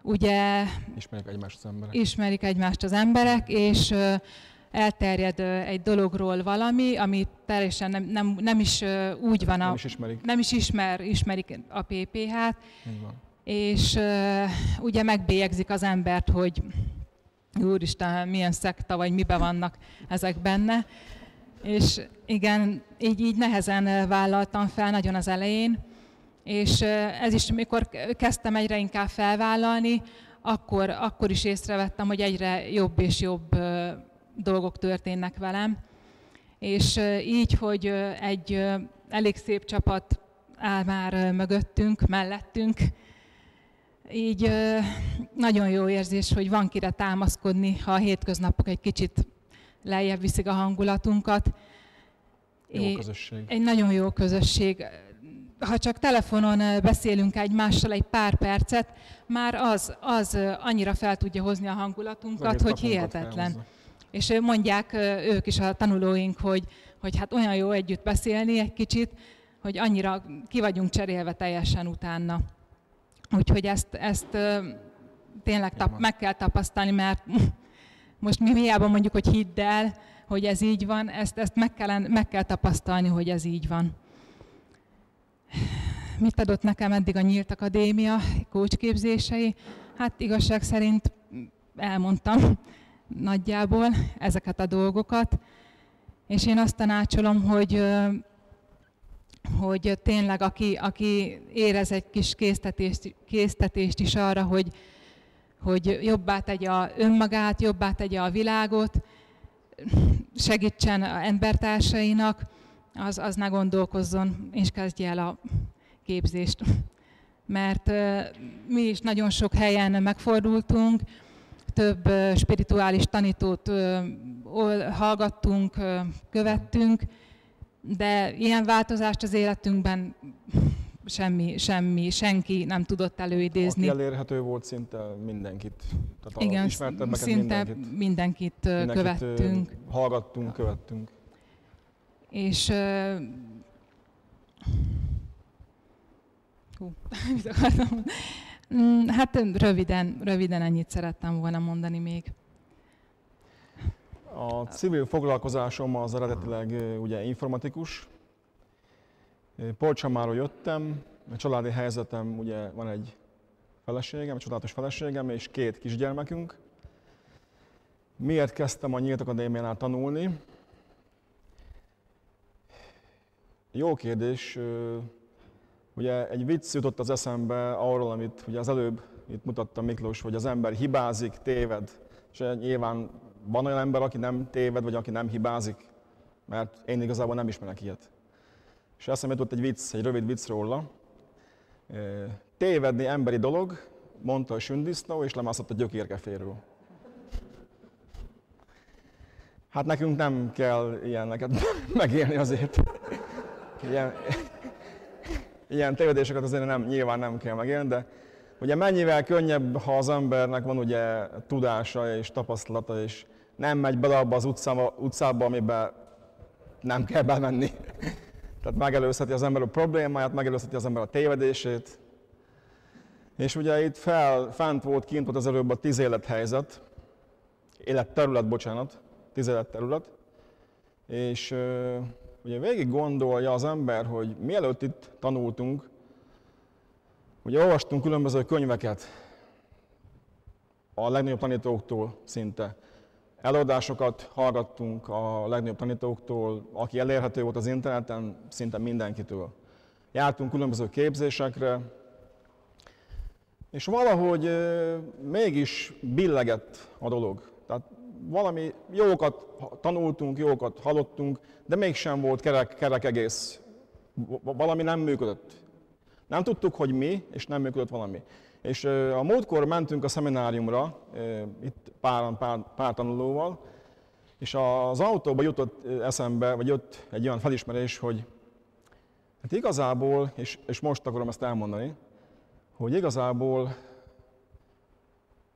ugye ismerik egymást az emberek, ismerik egymást az emberek és elterjed egy dologról valami, amit teljesen nem, nem, nem is úgy van, a, nem is ismerik, nem is ismer, ismerik a pé pé há-t, és ugye megbélyegzik az embert, hogy Úristen, milyen szekta, vagy miben vannak ezek benne. És igen, így, így nehezen vállaltam fel nagyon az elején, és ez is, mikor kezdtem egyre inkább felvállalni, akkor, akkor is észrevettem, hogy egyre jobb és jobb dolgok történnek velem. És így, hogy egy elég szép csapat áll már mögöttünk, mellettünk, így nagyon jó érzés, hogy van kire támaszkodni, ha a hétköznapok egy kicsit lejjebb viszik a hangulatunkat. Jó é, közösség. Egy nagyon jó közösség. Ha csak telefonon beszélünk egymással egy pár percet, már az, az annyira fel tudja hozni a hangulatunkat, hogy hihetetlen. És mondják ők is, a tanulóink, hogy, hogy hát olyan jó együtt beszélni egy kicsit, hogy annyira ki vagyunk cserélve teljesen utána. Úgyhogy ezt, ezt tényleg tap, meg kell tapasztalni, mert most mi hiába mondjuk, hogy hidd el, hogy ez így van, ezt, ezt meg, kell, meg kell tapasztalni, hogy ez így van. Mit adott nekem eddig a Nyílt Akadémia coachképzései? Hát igazság szerint elmondtam nagyjából ezeket a dolgokat, és én azt tanácsolom, hogy... hogy tényleg, aki, aki érez egy kis késztetést, késztetést is arra, hogy, hogy jobbá tegye a önmagát, jobbá tegye a világot, segítsen a embertársainak, az, az ne gondolkozzon, és kezdje el a képzést. Mert uh, mi is nagyon sok helyen megfordultunk, több uh, spirituális tanítót uh, hallgattunk, uh, követtünk, de ilyen változást az életünkben semmi, semmi, senki nem tudott előidézni. Aki elérhető volt, szinte mindenkit. Tehát igen, szinte mindenkit, mindenkit követtünk. Mindenkit hallgattunk, követtünk. És... Uh, hú, mit akartam? Hát röviden, röviden ennyit szerettem volna mondani még. A civil foglalkozásom az eredetileg ugye informatikus. Porcsalmáról jöttem, a családi helyzetem, ugye van egy feleségem, egy csodálatos feleségem és két kisgyermekünk. Miért kezdtem a Nyílt Akadémiánál tanulni? Jó kérdés. Ugye egy vicc jutott az eszembe arról, amit ugye az előbb itt mutatta Miklós, hogy az ember hibázik, téved. És nyilván van olyan ember, aki nem téved, vagy aki nem hibázik, mert én igazából nem ismerek ilyet. És eszembe jutott egy vicc, egy rövid vicc róla. Tévedni emberi dolog, mondta a sünddisznó, és lemászott a gyökérkeféről. Hát nekünk nem kell ilyeneket megélni azért. Ilyen, ilyen tévedéseket azért nem, nyilván nem kell megélni, de ugye mennyivel könnyebb, ha az embernek van ugye tudása és tapasztalata, és nem megy bele abba az utcába, utcába amiben nem kell bemenni. Tehát megelőzheti az ember a problémáját, megelőzheti az ember a tévedését. És ugye itt fel, fent volt, kint volt az előbb a tíz élethelyzet, életterület, bocsánat, tíz életterület, és ö, ugye végig gondolja az ember, hogy mielőtt itt tanultunk, ugye olvastunk különböző könyveket a legnagyobb tanítóktól szinte. Előadásokat hallgattunk a legnagyobb tanítóktól, aki elérhető volt az interneten, szinte mindenkitől. Jártunk különböző képzésekre, és valahogy mégis billegett a dolog. Tehát valami jókat tanultunk, jókat hallottunk, de mégsem volt kerek, kerek egész. Valami nem működött. Nem tudtuk, hogy mi, és nem működött valami. És a múltkor mentünk a szemináriumra, itt páran, pár, pár tanulóval, és az autóba jutott eszembe, vagy jött egy olyan felismerés, hogy hát igazából, és, és most akarom ezt elmondani, hogy igazából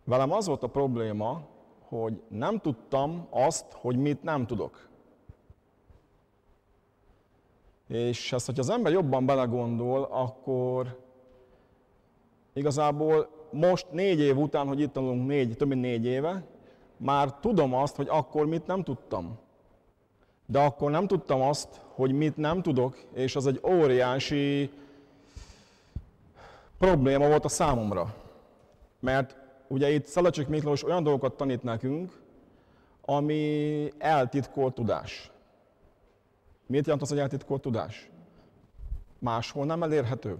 velem az volt a probléma, hogy nem tudtam azt, hogy mit nem tudok. És ezt, hogyha az ember jobban belegondol, akkor igazából most négy év után, hogy itt tanulunk négy, több mint négy éve, már tudom azt, hogy akkor mit nem tudtam. De akkor nem tudtam azt, hogy mit nem tudok, és az egy óriási probléma volt a számomra. Mert ugye itt Szedlacsik Miklós olyan dolgokat tanít nekünk, ami eltitkolt tudás. Miért jelent az, hogy eltitkolt tudás? Máshol nem elérhető.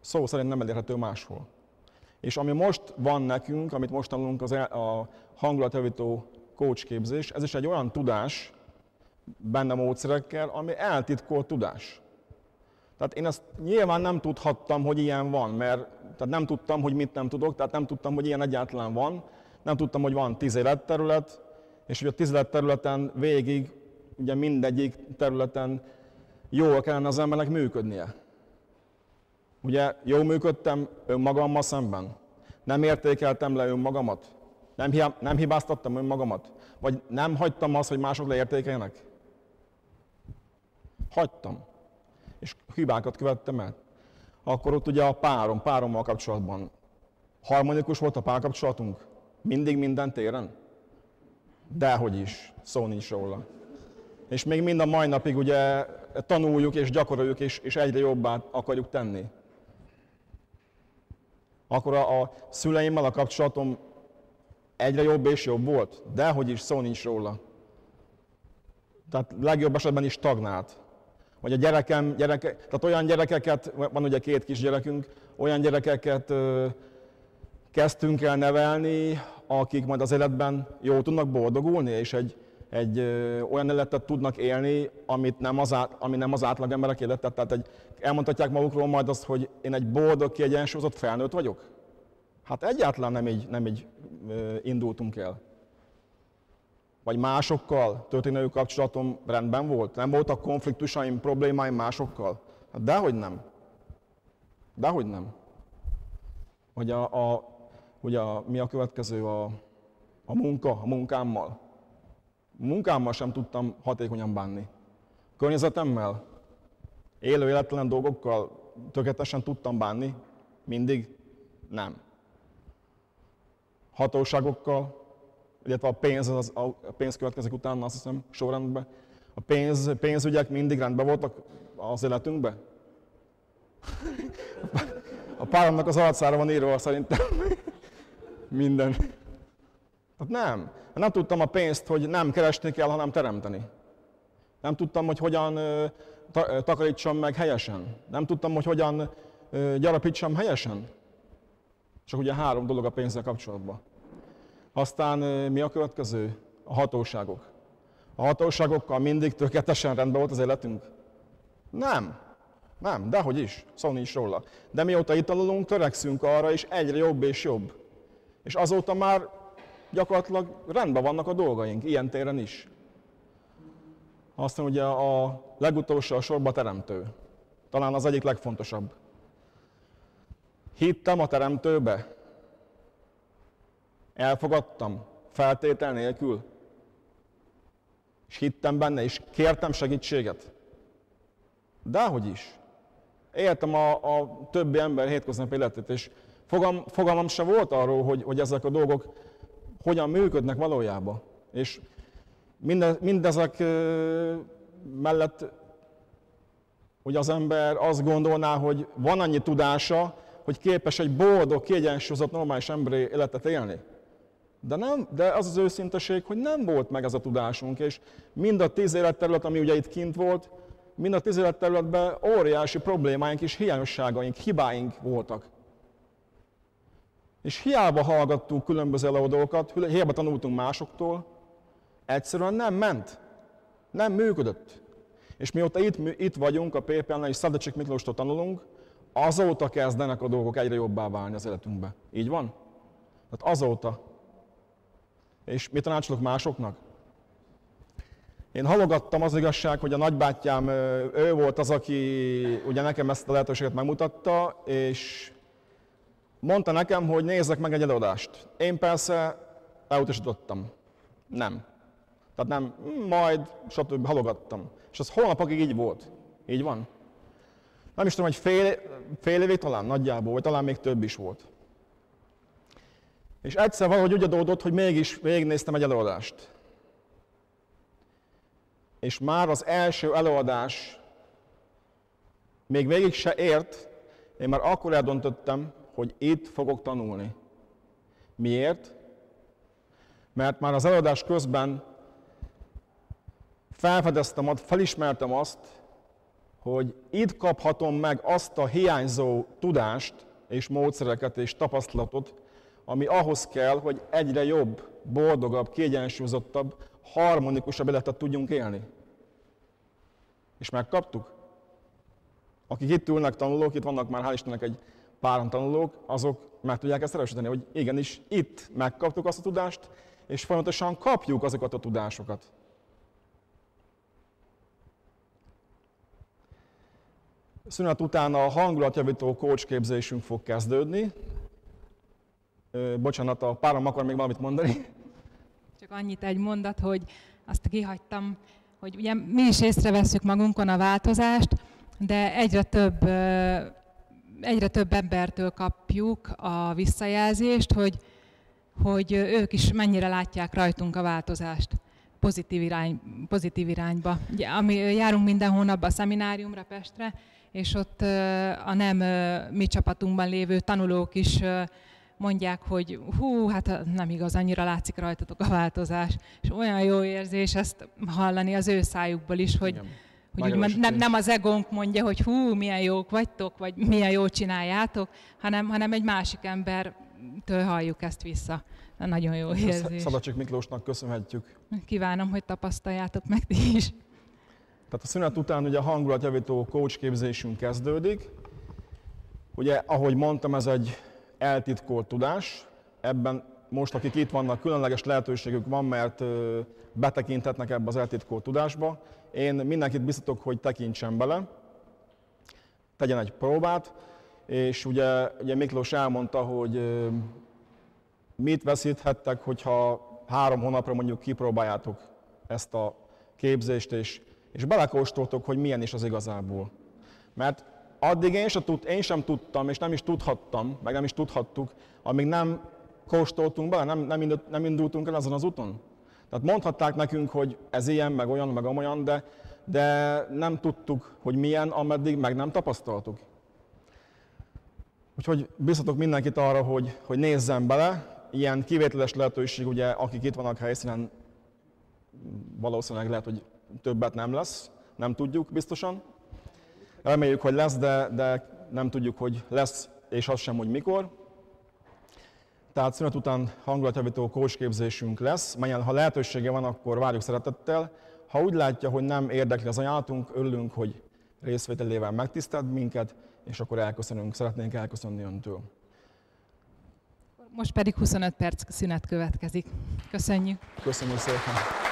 Szó szerint nem elérhető máshol. És ami most van nekünk, amit most tanulunk, az a hangulatjavító coachképzés, ez is egy olyan tudás, benne módszerekkel, ami eltitkolt tudás. Tehát én ezt nyilván nem tudhattam, hogy ilyen van, mert tehát nem tudtam, hogy mit nem tudok, tehát nem tudtam, hogy ilyen egyáltalán van, nem tudtam, hogy van tíz életterület, és hogy a tíz életterületen végig, ugye mindegyik területen jól kellene az embernek működnie. Ugye jól működtem önmagammal szemben? Nem értékeltem le önmagamat? Nem, hiá- nem hibáztattam önmagamat? Vagy nem hagytam azt, hogy mások leértékeljenek? Hagytam. És hibákat követtem el. Akkor ott ugye a párom, párommal kapcsolatban. Harmonikus volt a párkapcsolatunk? Mindig minden téren? Dehogy is, szó nincs róla. És még mind a mai napig ugye tanuljuk és gyakoroljuk, és, és egyre jobbá akarjuk tenni. Akkor a, a szüleimmel a kapcsolatom egyre jobb és jobb volt? Dehogy is, szó nincs róla. Tehát legjobb esetben is stagnált. Vagy a gyerekem, gyereke, tehát olyan gyerekeket, van ugye két kisgyerekünk, olyan gyerekeket ö, kezdtünk el nevelni, akik majd az életben jól tudnak boldogulni, és egy, egy ö, olyan életet tudnak élni, amit nem az át, ami nem az átlag emberek élete. Tehát egy, elmondhatják magukról majd azt, hogy én egy boldog, kiegyensúlyozott felnőtt vagyok. Hát egyáltalán nem így, nem így ö, indultunk el. Vagy másokkal történő kapcsolatom rendben volt? Nem voltak konfliktusaim, problémáim másokkal? Hát dehogy nem. Dehogy nem. Hogy a, a, ugye a, mi a következő? A, a munka, a munkámmal. Munkámmal sem tudtam hatékonyan bánni. Környezetemmel, élő életlen dolgokkal tökéletesen tudtam bánni? Mindig? Nem. Hatóságokkal? Illetve a pénz, az, a pénz következik utána, azt hiszem, sorrendben. A pénz, pénzügyek mindig rendben voltak az életünkben? A páromnak az arcára van írva szerintem minden. Hát nem. Nem tudtam a pénzt, hogy nem keresni kell, hanem teremteni. Nem tudtam, hogy hogyan ta takarítsam meg helyesen. Nem tudtam, hogy hogyan gyarapítsam helyesen. Csak ugye három dolog a pénzzel kapcsolatban. Aztán mi a következő? A hatóságok. A hatóságokkal mindig tökéletesen rendben volt az életünk? Nem. Nem, dehogy is. Szó nincs róla. De mióta itt tanulunk, törekszünk arra, és egyre jobb és jobb. És azóta már gyakorlatilag rendben vannak a dolgaink, ilyen téren is. Aztán ugye a legutolsó a sorba teremtő. Talán az egyik legfontosabb. Hittem a teremtőbe. Elfogadtam, feltétel nélkül. És hittem benne, és kértem segítséget. Dehogy is. Éltem a, a többi ember hétköznapi életét, és fogam, fogalmam sem volt arról, hogy, hogy ezek a dolgok hogyan működnek valójában. És minde, mindezek mellett, hogy az ember azt gondolná, hogy van annyi tudása, hogy képes egy boldog, kiegyensúlyozott, normális emberi életet élni. De, nem, de az az őszinteség, hogy nem volt meg ez a tudásunk, és mind a tíz életterület, ami ugye itt kint volt, mind a tíz életterületben óriási problémáink és hiányosságaink, hibáink voltak. És hiába hallgattuk különböző előadókat, hiába tanultunk másoktól, egyszerűen nem ment, nem működött. És mióta itt, itt vagyunk a pé pé en-nál és Szedlacsik Miklóstól tanulunk, azóta kezdenek a dolgok egyre jobbá válni az életünkbe. Így van? Tehát azóta. És mit tanácsolok másoknak? Én halogattam, az igazság, hogy a nagybátyám, ő volt az, aki ugye nekem ezt a lehetőséget megmutatta, és mondta nekem, hogy nézzek meg egy előadást. Én persze elutasítottam. Nem. Tehát nem, majd, stb. Halogattam. És az hónapokig így volt. Így van. Nem is tudom, hogy fél, fél évig talán nagyjából, vagy talán még több is volt. És egyszer valahogy úgy adódott, hogy mégis végignéztem egy előadást. És már az első előadás még végig se ért, én már akkor eldöntöttem, hogy itt fogok tanulni. Miért? Mert már az előadás közben felfedeztem, felismertem azt, hogy itt kaphatom meg azt a hiányzó tudást és módszereket és tapasztalatot, ami ahhoz kell, hogy egyre jobb, boldogabb, kiegyensúlyozottabb, harmonikusabb életet tudjunk élni. És megkaptuk? Akik itt ülnek tanulók, itt vannak már hál' Istennek egy páran tanulók, azok meg tudják ezt erősíteni, hogy igenis itt megkaptuk azt a tudást, és folyamatosan kapjuk azokat a tudásokat. Szünet után a hangulatjavító coachképzésünk fog kezdődni. Ö, bocsánat, a párom akar még valamit mondani. Csak annyit egy mondat, hogy azt kihagytam, hogy ugye mi is észreveszünk magunkon a változást, de egyre több, egyre több embertől kapjuk a visszajelzést, hogy, hogy ők is mennyire látják rajtunk a változást. Pozitív, irány, pozitív irányba. Ugye, ami, járunk minden hónapban a szemináriumra Pestre, és ott a nem mi csapatunkban lévő tanulók is mondják, hogy hú, hát nem igaz, annyira látszik rajtatok a változás. És olyan jó érzés ezt hallani az ő szájukból is, hogy, hogy nem, nem az egónk mondja, hogy hú, milyen jók vagytok, vagy milyen jól csináljátok, hanem, hanem egy másik embertől halljuk ezt vissza. Nagyon jó érzés. Szedlacsik Miklósnak köszönhetjük. Kívánom, hogy tapasztaljátok meg ti is. Tehát a szünet után ugye a hangulatjavító coachképzésünk kezdődik. Ugye, ahogy mondtam, ez egy eltitkolt tudás. Ebben most, akik itt vannak, különleges lehetőségük van, mert betekinthetnek ebbe az eltitkolt tudásba. Én mindenkit biztatok, hogy tekintsen bele, tegyen egy próbát, és ugye, ugye Miklós elmondta, hogy mit veszíthettek, hogyha három hónapra mondjuk kipróbáljátok ezt a képzést, és és belekóstoltok, hogy milyen is az igazából. Mert addig én sem, tud, én sem tudtam, és nem is tudhattam, meg nem is tudhattuk, amíg nem kóstoltunk bele, nem, nem, indult, nem indultunk el azon az úton. Tehát mondhatták nekünk, hogy ez ilyen, meg olyan, meg amolyan, de, de nem tudtuk, hogy milyen, ameddig meg nem tapasztaltuk. Úgyhogy biztatok mindenkit arra, hogy, hogy nézzen bele. Ilyen kivételes lehetőség, ugye, akik itt vannak helyszínen, valószínűleg lehet, hogy többet nem lesz, nem tudjuk biztosan. Reméljük, hogy lesz, de, de nem tudjuk, hogy lesz, és azt sem, hogy mikor. Tehát szünet után hangulatjavító coachképzésünk lesz, melyen ha lehetősége van, akkor várjuk szeretettel. Ha úgy látja, hogy nem érdekli az ajánlatunk, örülünk, hogy részvételével megtisztelt minket, és akkor elköszönünk, szeretnénk elköszönni öntől. Most pedig huszonöt perc szünet következik. Köszönjük! Köszönjük szépen!